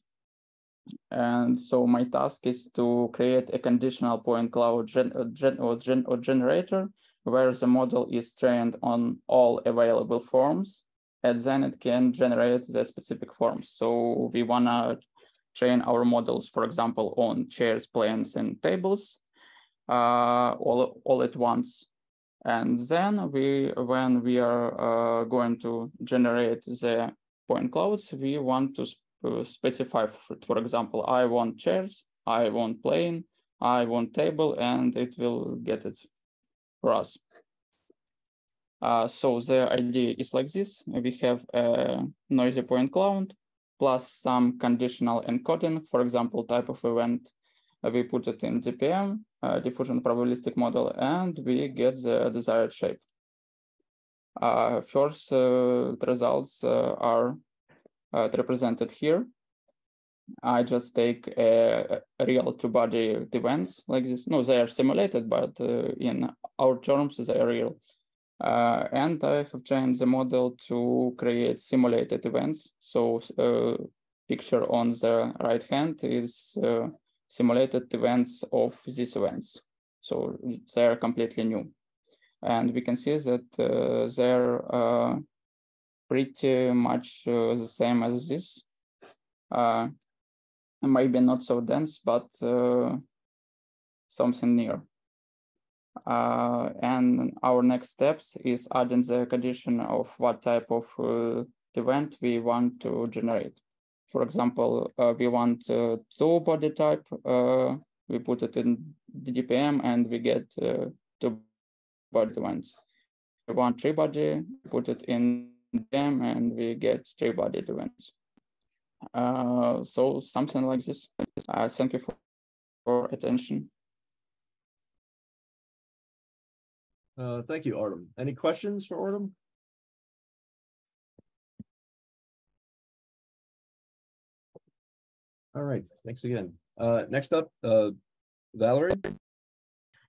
And so my task is to create a conditional point cloud gen or gen or gen or generator where the model is trained on all available forms, and then it can generate the specific forms. So we want to train our models, for example, on chairs, planes, and tables uh, all, all at once. And then we, when we are uh, going to generate the point clouds, we want to sp specify, for, for example, I want chairs, I want plane, I want table, and it will get it for us. Uh, so the idea is like this. We have a noisy point cloud plus some conditional encoding, for example, type of event. We put it in D P M, uh, diffusion probabilistic model, and we get the desired shape. Uh, first, uh, the results uh, are uh, represented here. I just take a, a real two-body events like this. No, they are simulated, but uh, in our terms, they are real. Uh, and I have trained the model to create simulated events. So, uh, picture on the right hand is uh, simulated events of these events. So they're completely new. And we can see that uh, they're uh, pretty much uh, the same as this. Uh, maybe not so dense, but uh, something near. Uh, and our next steps is adding the condition of what type of uh, event we want to generate. For example, uh, we want uh, two body type, uh, we put it in the D P M and we get uh, two body events. We want three body, put it in D P M and we get three body events. Uh, so something like this. Uh, thank you for, for attention. Uh, thank you, Artem. Any questions for Artem? All right, thanks again. Uh, next up, uh, Valerie.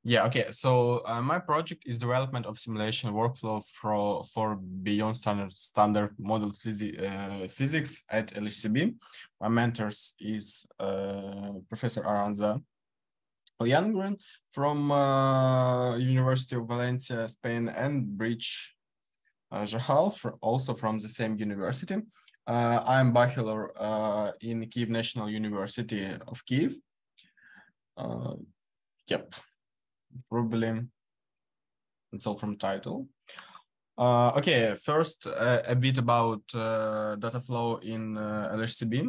Yeah, okay. So uh, my project is development of simulation workflow for, for beyond standard standard model physi uh, physics at L H C b. My mentors is uh, Professor Aranza Killian from uh, University of Valencia, Spain, and Bridge uh, Jahal, for, also from the same university. Uh, I'm bachelor uh, in Kyiv National University of Kyiv. Uh, yep, probably it's all from title. Uh, okay, first uh, a bit about uh, data flow in uh, L H C b.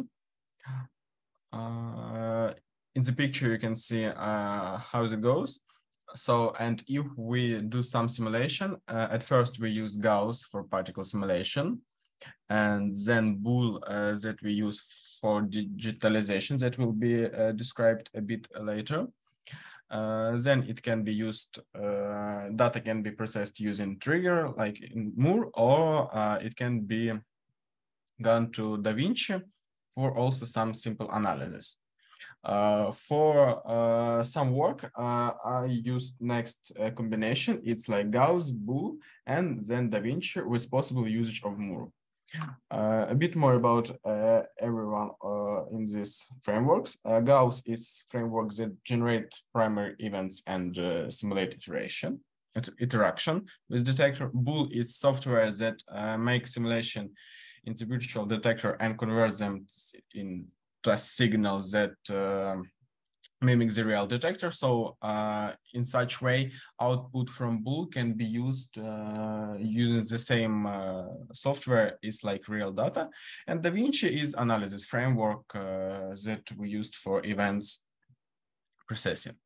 Uh, in the picture you can see uh, how it goes. So, and if we do some simulation, uh, at first we use Gauss for particle simulation, and then Boole uh, that we use for digitalization that will be uh, described a bit later. Uh, then it can be used, uh, data can be processed using trigger like in Moore, or uh, it can be gone to DaVinci for also some simple analysis. Uh, for uh, some work, uh, I used next uh, combination. It's like Gauss, Boole, and then DaVinci with possible usage of Moore. Uh, a bit more about uh, everyone uh, in these frameworks. Uh, Gauss is framework that generates primary events and uh, simulate iteration, interaction with detector. Boole is software that uh, makes simulation into virtual detector and converts them in signals that uh, mimic the real detector. So uh, in such way, output from Boole can be used uh, using the same uh, software is like real data. And DaVinci is analysis framework uh, that we used for events processing.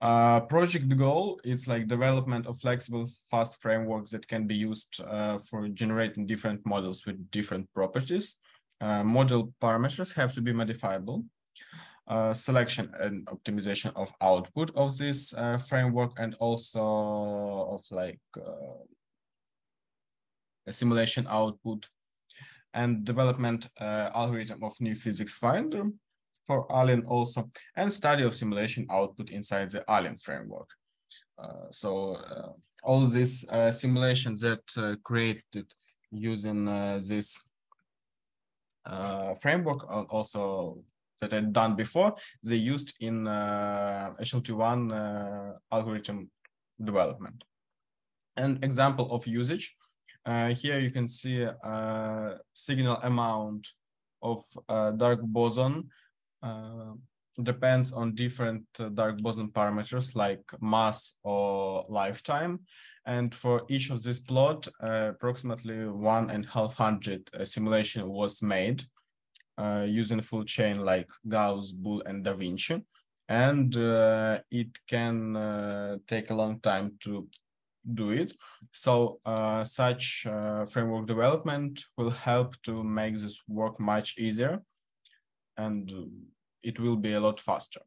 Uh, project goal is like development of flexible fast frameworks that can be used uh, for generating different models with different properties. Uh, model parameters have to be modifiable. Uh, selection and optimization of output of this uh, framework, and also of like uh, a simulation output, and development uh, algorithm of new physics finder for Allen also, and study of simulation output inside the Allen framework. Uh, so uh, all these uh, simulations that uh, created using uh, this Uh, framework also that I'd done before, they used in uh, H L T one uh, algorithm development. An example of usage, uh, here you can see uh, signal amount of uh, dark boson uh, depends on different uh, dark boson parameters like mass or lifetime. And for each of this plot, uh, approximately one and a half hundred uh, simulation was made uh, using full chain like Gauss, Boole, and DaVinci. And uh, it can uh, take a long time to do it. So uh, such uh, framework development will help to make this work much easier, and it will be a lot faster.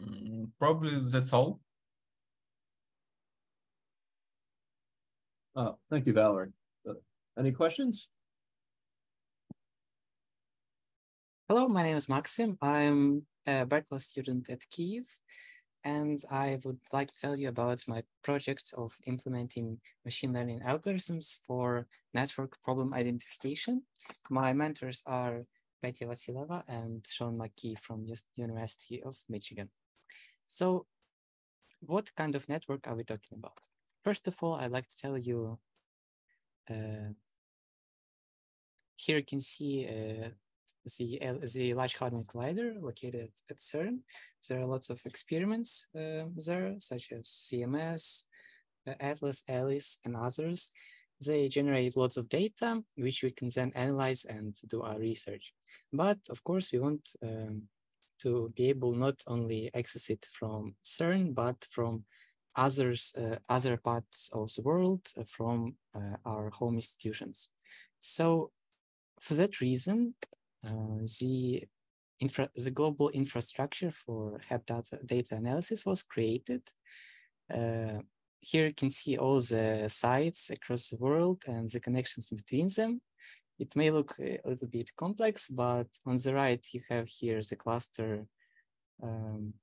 Mm, probably that's all. Oh, thank you, Valerie. Uh, any questions? Hello, my name is Maxim. I'm a bachelor student at Kyiv, and I would like to tell you about my project of implementing machine learning algorithms for network problem identification. My mentors are Petia Vasileva and Sean McKee from University of Michigan. So what kind of network are we talking about? First of all, I'd like to tell you, uh, here you can see uh, the, L the Large Hadron Collider located at CERN. There are lots of experiments uh, there, such as C M S, uh, Atlas, ALICE, and others. They generate lots of data, which we can then analyze and do our research. But of course, we want um, to be able not only access it from CERN, but from others, uh, other parts of the world, uh, from uh, our home institutions. So for that reason, uh, the, infra the global infrastructure for H E P data, data analysis was created. Uh, Here you can see all the sites across the world and the connections between them. It may look a little bit complex, but on the right, you have here the cluster um,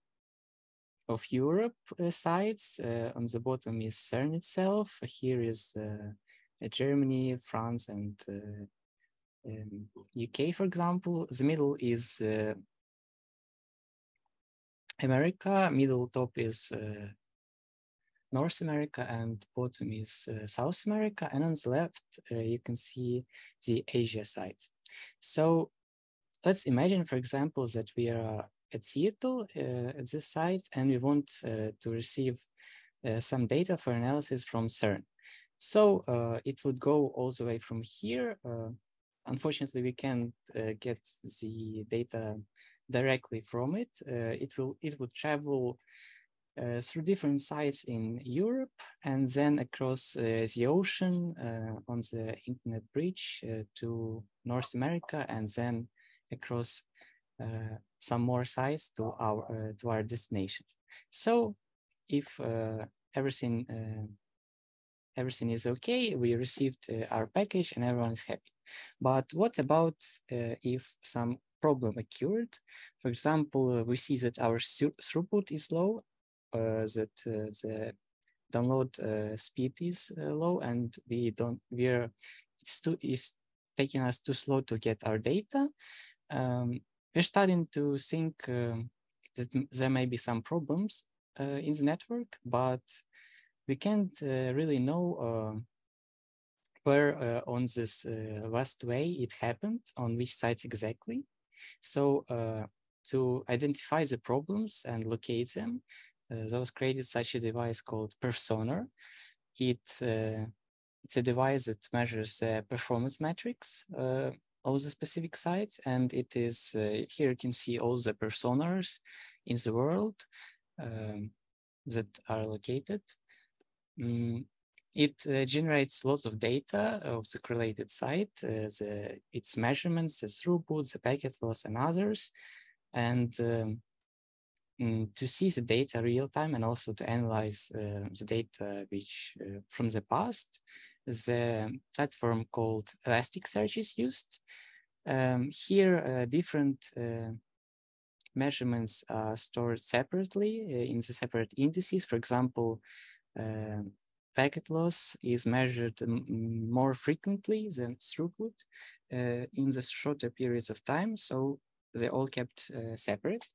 of Europe uh, sites. Uh, on the bottom is CERN itself. Here is uh, Germany, France, and uh, um, U K, for example. The middle is uh, America. Middle top is uh, North America, and bottom is uh, South America, and on the left uh, you can see the Asia side. So let's imagine, for example, that we are at Seattle uh, at this site, and we want uh, to receive uh, some data for analysis from CERN. So uh, it would go all the way from here. Uh, unfortunately, we can't uh, get the data directly from it. Uh, it will it would travel Uh, through different sites in Europe and then across uh, the ocean uh, on the internet bridge uh, to North America, and then across uh, some more sites to our uh, to our destination. So if uh, everything uh, everything is okay, we received uh, our package and everyone is happy. But what about uh, if some problem occurred? For example, uh, we see that our throughput is low, Uh, that uh, the download uh, speed is uh, low, and we don't we're it's too is taking us too slow to get our data. Um, we're starting to think um, that there may be some problems uh, in the network, but we can't uh, really know uh, where uh, on this uh, vast way it happened, on which sites exactly. So uh, to identify the problems and locate them, Uh, that was created such a device called PerfSonar. It, uh, it's a device that measures uh, performance metrics uh, of the specific sites, and it is, uh, here you can see all the PerfSonars in the world um, that are located. Mm, it uh, generates lots of data of the correlated site, uh, the, its measurements, the throughput, the packet loss, and others. And um, to see the data real time and also to analyze uh, the data which uh, from the past, the platform called Elasticsearch is used. Um, here, uh, different uh, measurements are stored separately uh, in the separate indices. For example, uh, packet loss is measured more frequently than throughput uh, in the shorter periods of time. So they're all kept uh, separate.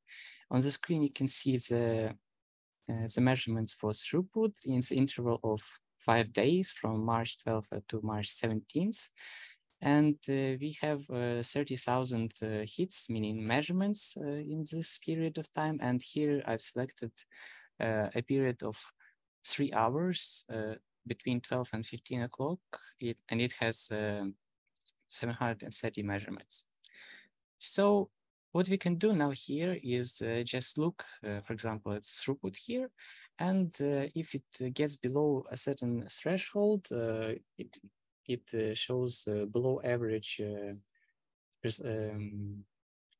On the screen, you can see the, uh, the measurements for throughput in the interval of five days from March twelfth to March seventeenth. And uh, we have uh, thirty thousand uh, hits, meaning measurements uh, in this period of time. And here I've selected uh, a period of three hours uh, between twelve and fifteen o'clock. It, and it has uh, seven hundred thirty measurements. So what we can do now here is uh, just look, uh, for example, at throughput here, and uh, if it gets below a certain threshold, uh, it, it uh, shows uh, below average uh, res um,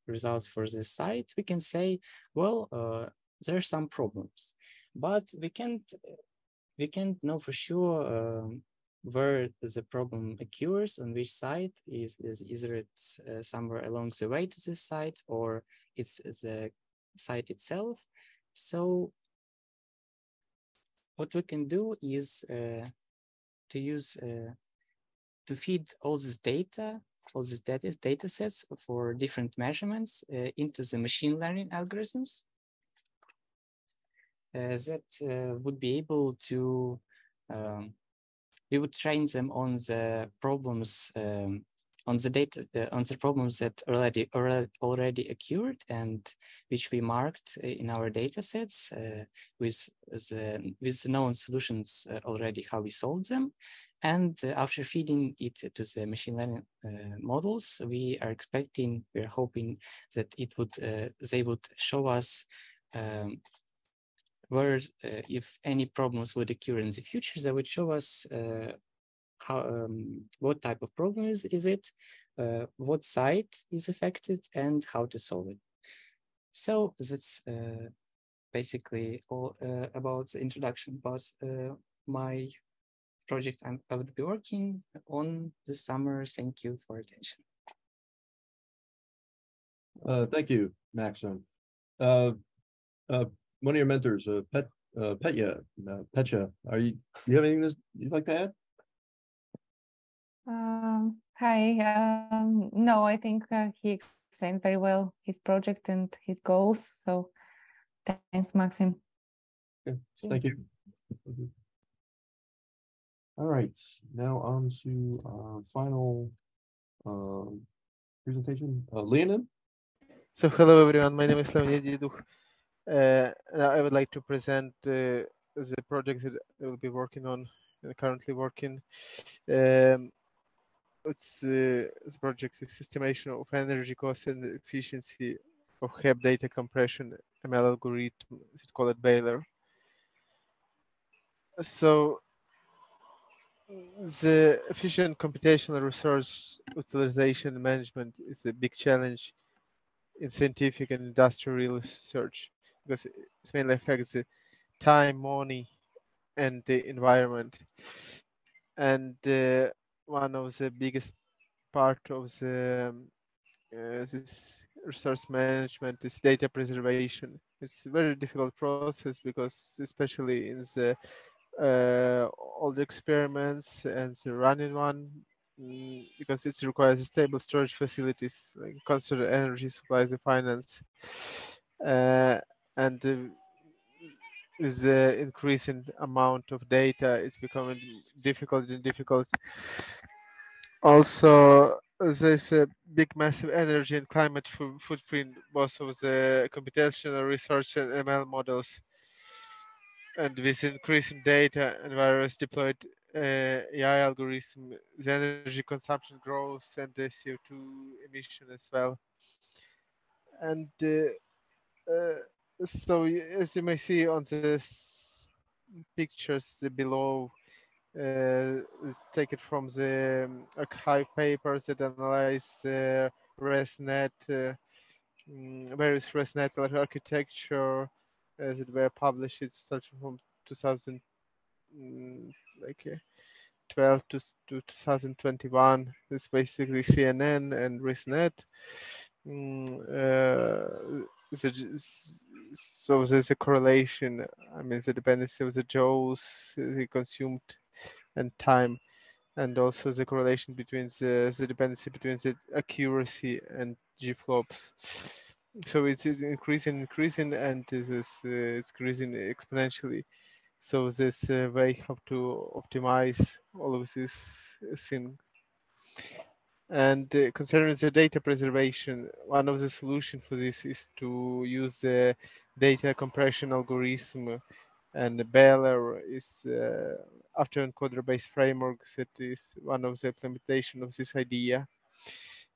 results for this site. We can say, well, uh, there are some problems, but we can't we can't know for sure uh, where the problem occurs, on which site. Is, is either it's uh, somewhere along the way to this site, or it's the site itself. So what we can do is uh, to use, uh, to feed all this data all these data, data sets for different measurements uh, into the machine learning algorithms uh, that uh, would be able to, um, we would train them on the problems, um, on the data, uh, on the problems that already, already occurred and which we marked in our data sets uh, with, the, with the known solutions uh, already, how we solved them. And uh, after feeding it to the machine learning uh, models, we are expecting, we are hoping that it would, uh, they would show us um, where, uh, if any problems would occur in the future, they would show us uh, how, um, what type of problem is, is it, uh, what site is affected, and how to solve it. So that's uh, basically all uh, about the introduction, but uh, my project I'm, I would be working on this summer. Thank you for attention. Uh, thank you, Maxim. Uh, uh, one of your mentors, uh, Pet, uh, Petia, uh, Petia, are you? Do you have anything you'd like to add? Um, hi. Um, no, I think uh, he explained very well his project and his goals. So, thanks, Maxim. Okay. Thank you. All right, now on to our final uh, presentation, uh, Leonid. So hello everyone, my name is Leonid Yedukh. Uh, I would like to present uh, the project that I will be working on and currently working. Um, it's uh, the project is estimation of energy cost and efficiency of H E P data compression M L algorithm, it's called Baler. So the efficient computational resource utilization management is a big challenge in scientific and industrial research because it mainly affects the time, money, and the environment. And uh, one of the biggest part of the um, uh, this resource management is data preservation. It's a very difficult process because, especially in the Uh, all the experiments and the running one, because it requires stable storage facilities, like constant energy supplies and finance. Uh, and uh, with the increasing amount of data, it's becoming difficult and difficult. Also, there's a big, massive energy and climate footprint, both of the computational research and M L models. And with increasing data and various deployed uh, A I algorithm, the energy consumption grows and the C O two emission as well. And uh, uh, so, as you may see on the pictures below, uh, is taken from the archive papers that analyze uh, ResNet, uh, various ResNet architecture, as it were, published starting from two thousand twelve to two thousand twenty-one. It's basically C N N and ResNet. Mm, uh, so there's a correlation. I mean, the dependency of the joules uh, consumed and time, and also the correlation between the, the dependency between the accuracy and G flops. So it's increasing, increasing, and this uh, it's increasing exponentially. So this uh, way how to optimize all of these things. And uh, concerning the data preservation, one of the solutions for this is to use the data compression algorithm, and the Baler is uh, after encoder-based framework that is one of the implementation of this idea.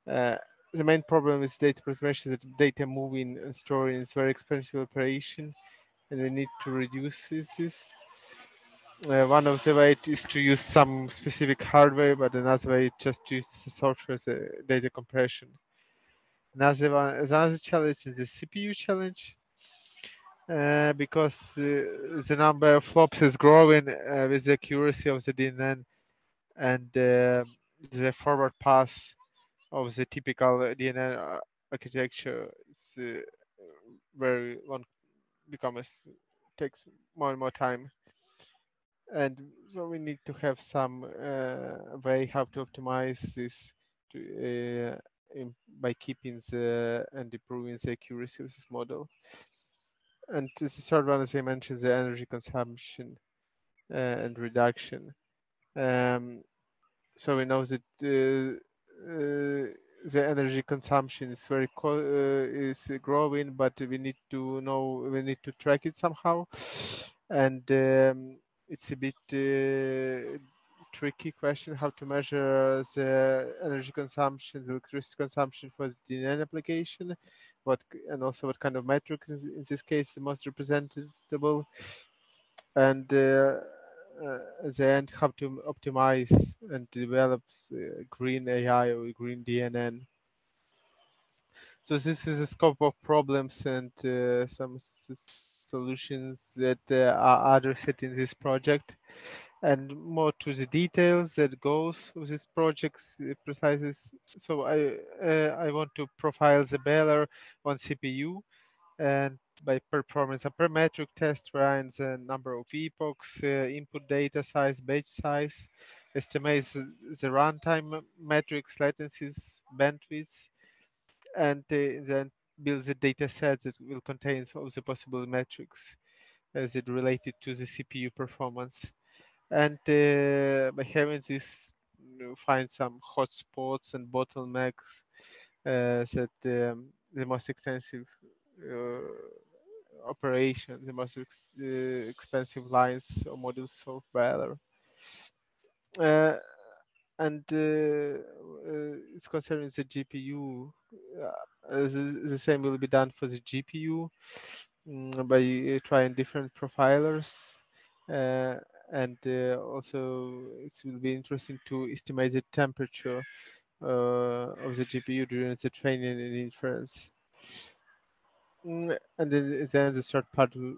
Uh, The main problem with data preservation is that data moving and storing is very expensive operation, and we need to reduce this. Uh, one of the ways is to use some specific hardware, but another way is just to use the software as a data compression. Another, one, another challenge is the C P U challenge, uh, because uh, the number of flops is growing uh, with the accuracy of the D N N and uh, the forward pass of the typical D N N architecture is uh, very long, becomes takes more and more time, and so we need to have some uh, way how to optimize this to, uh, in, by keeping the, and improving the accuracy of this model. And the third one, as I mentioned, the energy consumption uh, and reduction. Um, so we know that uh, uh, the energy consumption is very co uh, is growing, but we need to know we need to track it somehow, and um, it's a bit uh, tricky question how to measure the energy consumption, the electricity consumption for the D N N application. What, and also what kind of metrics is, in this case, the most representable, and uh, uh, at the end, how to optimize and develop uh, green A I or green D N N. So this is a scope of problems and uh, some solutions that uh, are addressed in this project, and more to the details that goes with this project precisely. So I uh, I want to profile the Baler on C P U, and by performing a parametric test where the number of epochs, uh, input data size, batch size, estimates the runtime metrics, latencies, bandwidths, and uh, then builds a data set that will contain all the possible metrics as it related to the C P U performance. And uh, by having this, you know, find some hot spots and bottlenecks uh, that um, the most extensive uh, operation, the most ex uh, expensive lines or modules of Baler. Uh, and uh, uh, it's concerning the G P U. Uh, the, the same will be done for the G P U um, by uh, trying different profilers. Uh, And uh, also, it will be interesting to estimate the temperature uh, of the G P U during the training and inference. And then, then the third part will,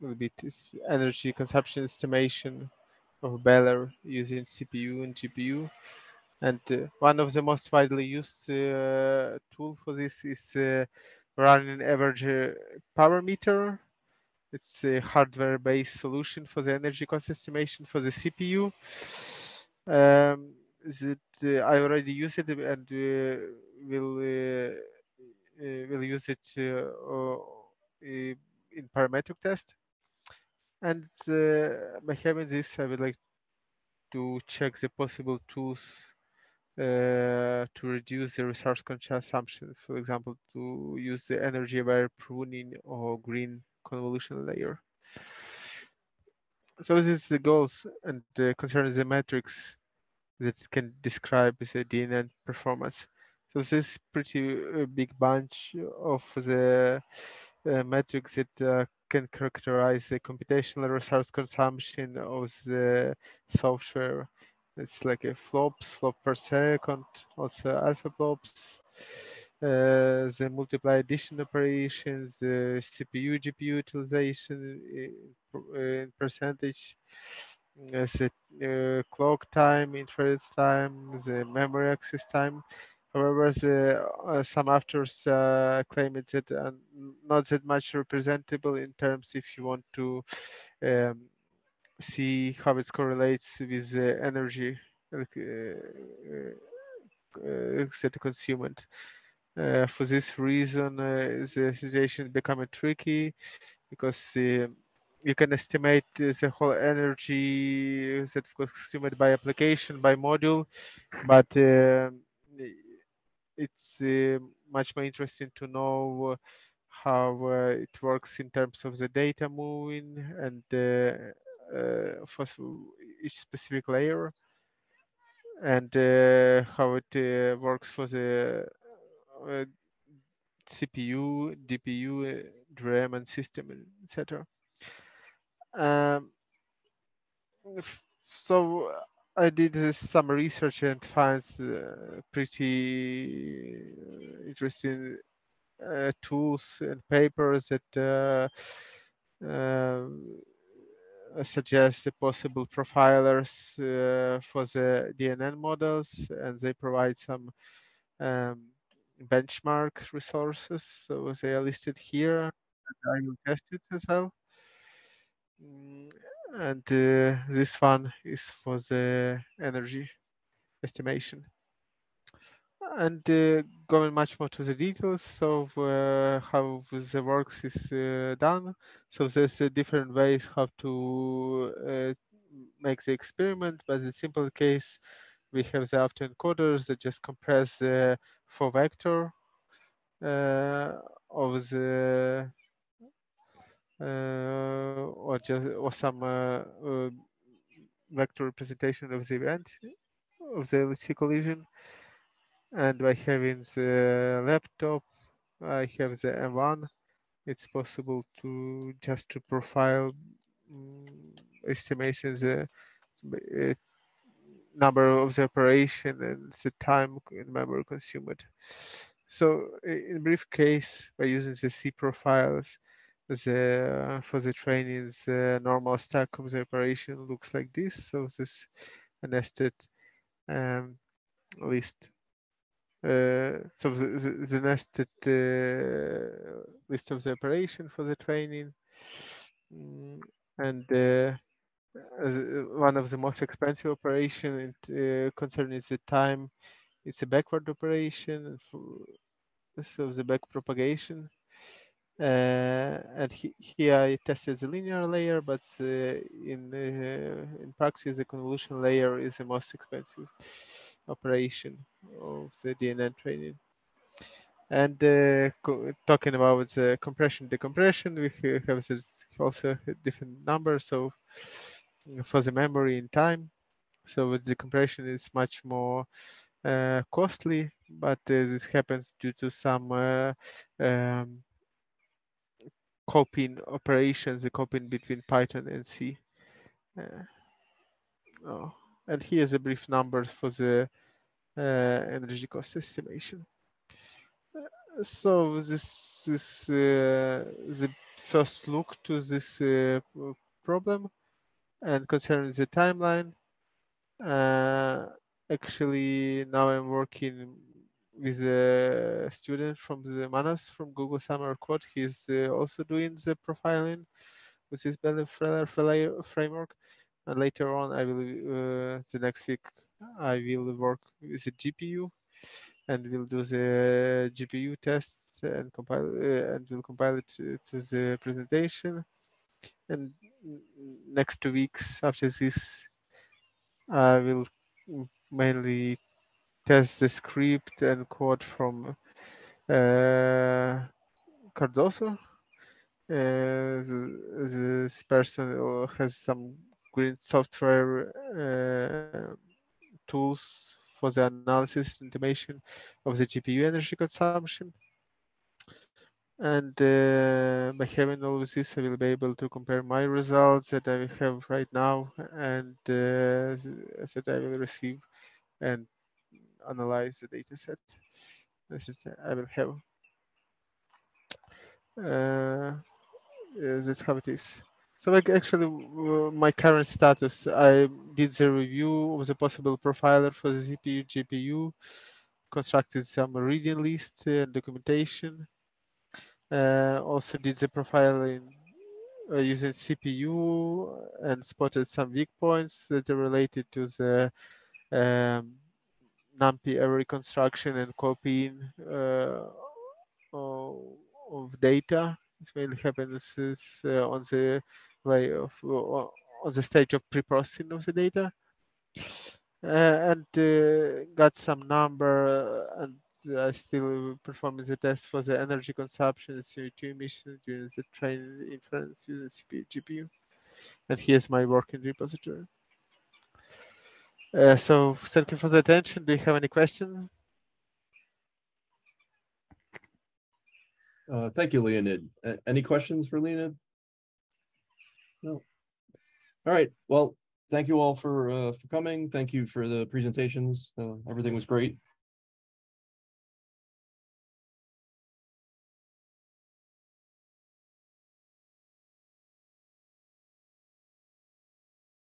will be this energy consumption estimation of Baler using C P U and G P U. And uh, one of the most widely used uh, tool for this is uh, running average power meter. It's a hardware-based solution for the energy cost estimation for the C P U. Um, that, uh, I already use it, and uh, will uh, uh, will use it uh, uh, in parametric test. And uh, by having this, I would like to check the possible tools uh, to reduce the resource consumption. For example, to use the energy-aware pruning or green convolution layer. So this is the goals and uh, concerns the metrics that can describe the D N N performance. So this is pretty uh, big bunch of the uh, metrics that uh, can characterize the computational resource consumption of the software. It's like a flops, flop per second, also alpha flops. Uh, the multiply addition operations, the C P U, G P U utilization in, in percentage, as a, uh, clock time, inference time, the memory access time. However, the, uh, some authors uh, claim it's that, uh, not that much representable in terms if you want to um, see how it correlates with the energy uh, uh, that consumed. Uh, for this reason, uh, the situation is becoming tricky because uh, you can estimate uh, the whole energy that was consumed by application, by module, but uh, it's uh, much more interesting to know how uh, it works in terms of the data moving and uh, uh, for each specific layer, and uh, how it uh, works for the Uh, C P U, D P U, uh, D RAM, and system, et cetera. Um, so I did this, some research and found uh, pretty interesting uh, tools and papers that uh, uh, suggest the possible profilers uh, for the D N N models, and they provide some um, benchmark resources, so they are listed here. I will test it as well. And uh, this one is for the energy estimation. and uh, going much more to the details of uh, how the works is uh, done. So there's uh, different ways how to uh, make the experiment, but in the simple case, we have the autoencoders that just compress the four vector uh, of the uh, or just or some uh, uh, vector representation of the event of the L H C collision. And by having the laptop, I have the M one. It's possible to just to profile um, estimations, the uh, uh, number of the operation and the time and memory consumed. So, in brief case, by using the C profiles, the for the training, the normal stack of the operation looks like this. So this is a nested um, list. Uh, so the, the, the nested uh, list of the operation for the training, and uh, one of the most expensive operation uh, concerning the time, it's a backward operation, so the back propagation. Uh, and he, here I tested the linear layer, but uh, in uh, in practice the convolution layer is the most expensive operation of the D N N training. And uh, talking about the compression decompression, we have the, also different numbers. So for the memory in time, so with decompression is much more uh, costly, but uh, this happens due to some uh, um, copying operations, the copying between Python and C. Uh, oh. And here's a brief number for the uh, energy cost estimation. Uh, so this is uh, the first look to this uh, problem. And concerning the timeline, uh, actually now I'm working with a student from the Manas from Google Summer Quad. He's uh, also doing the profiling with his Baler framework. And later on, I will uh, the next week I will work with the G P U, and we'll do the G P U tests and compile uh, and we'll compile it to, to the presentation. And next two weeks after this, I will mainly test the script and code from uh, Cardoso. Uh, this person has some green software uh, tools for the analysis and estimation of the G P U energy consumption. And uh, by having all of this, I will be able to compare my results that I have right now and uh, that I will receive and analyze the data set that I will have. Uh, that's how it is. So like actually uh, my current status, I did the review of the possible profiler for the C P U, G P U, constructed some region list and documentation. Uh, also did the profiling uh, using C P U and spotted some weak points that are related to the um, NumPy error reconstruction and copying uh, of, of data. It mainly happens uh, on the way of uh, on the stage of pre-processing of the data, uh, and uh, got some number uh, and. I still performing the test for the energy consumption and C O two emissions during the training inference using C P U, G P U. And here's my working repository. Uh, so thank you for the attention. Do you have any questions? Uh, thank you, Leonid. A any questions for Leonid? No. All right. Well, thank you all for, uh, for coming. Thank you for the presentations. Uh, everything was great.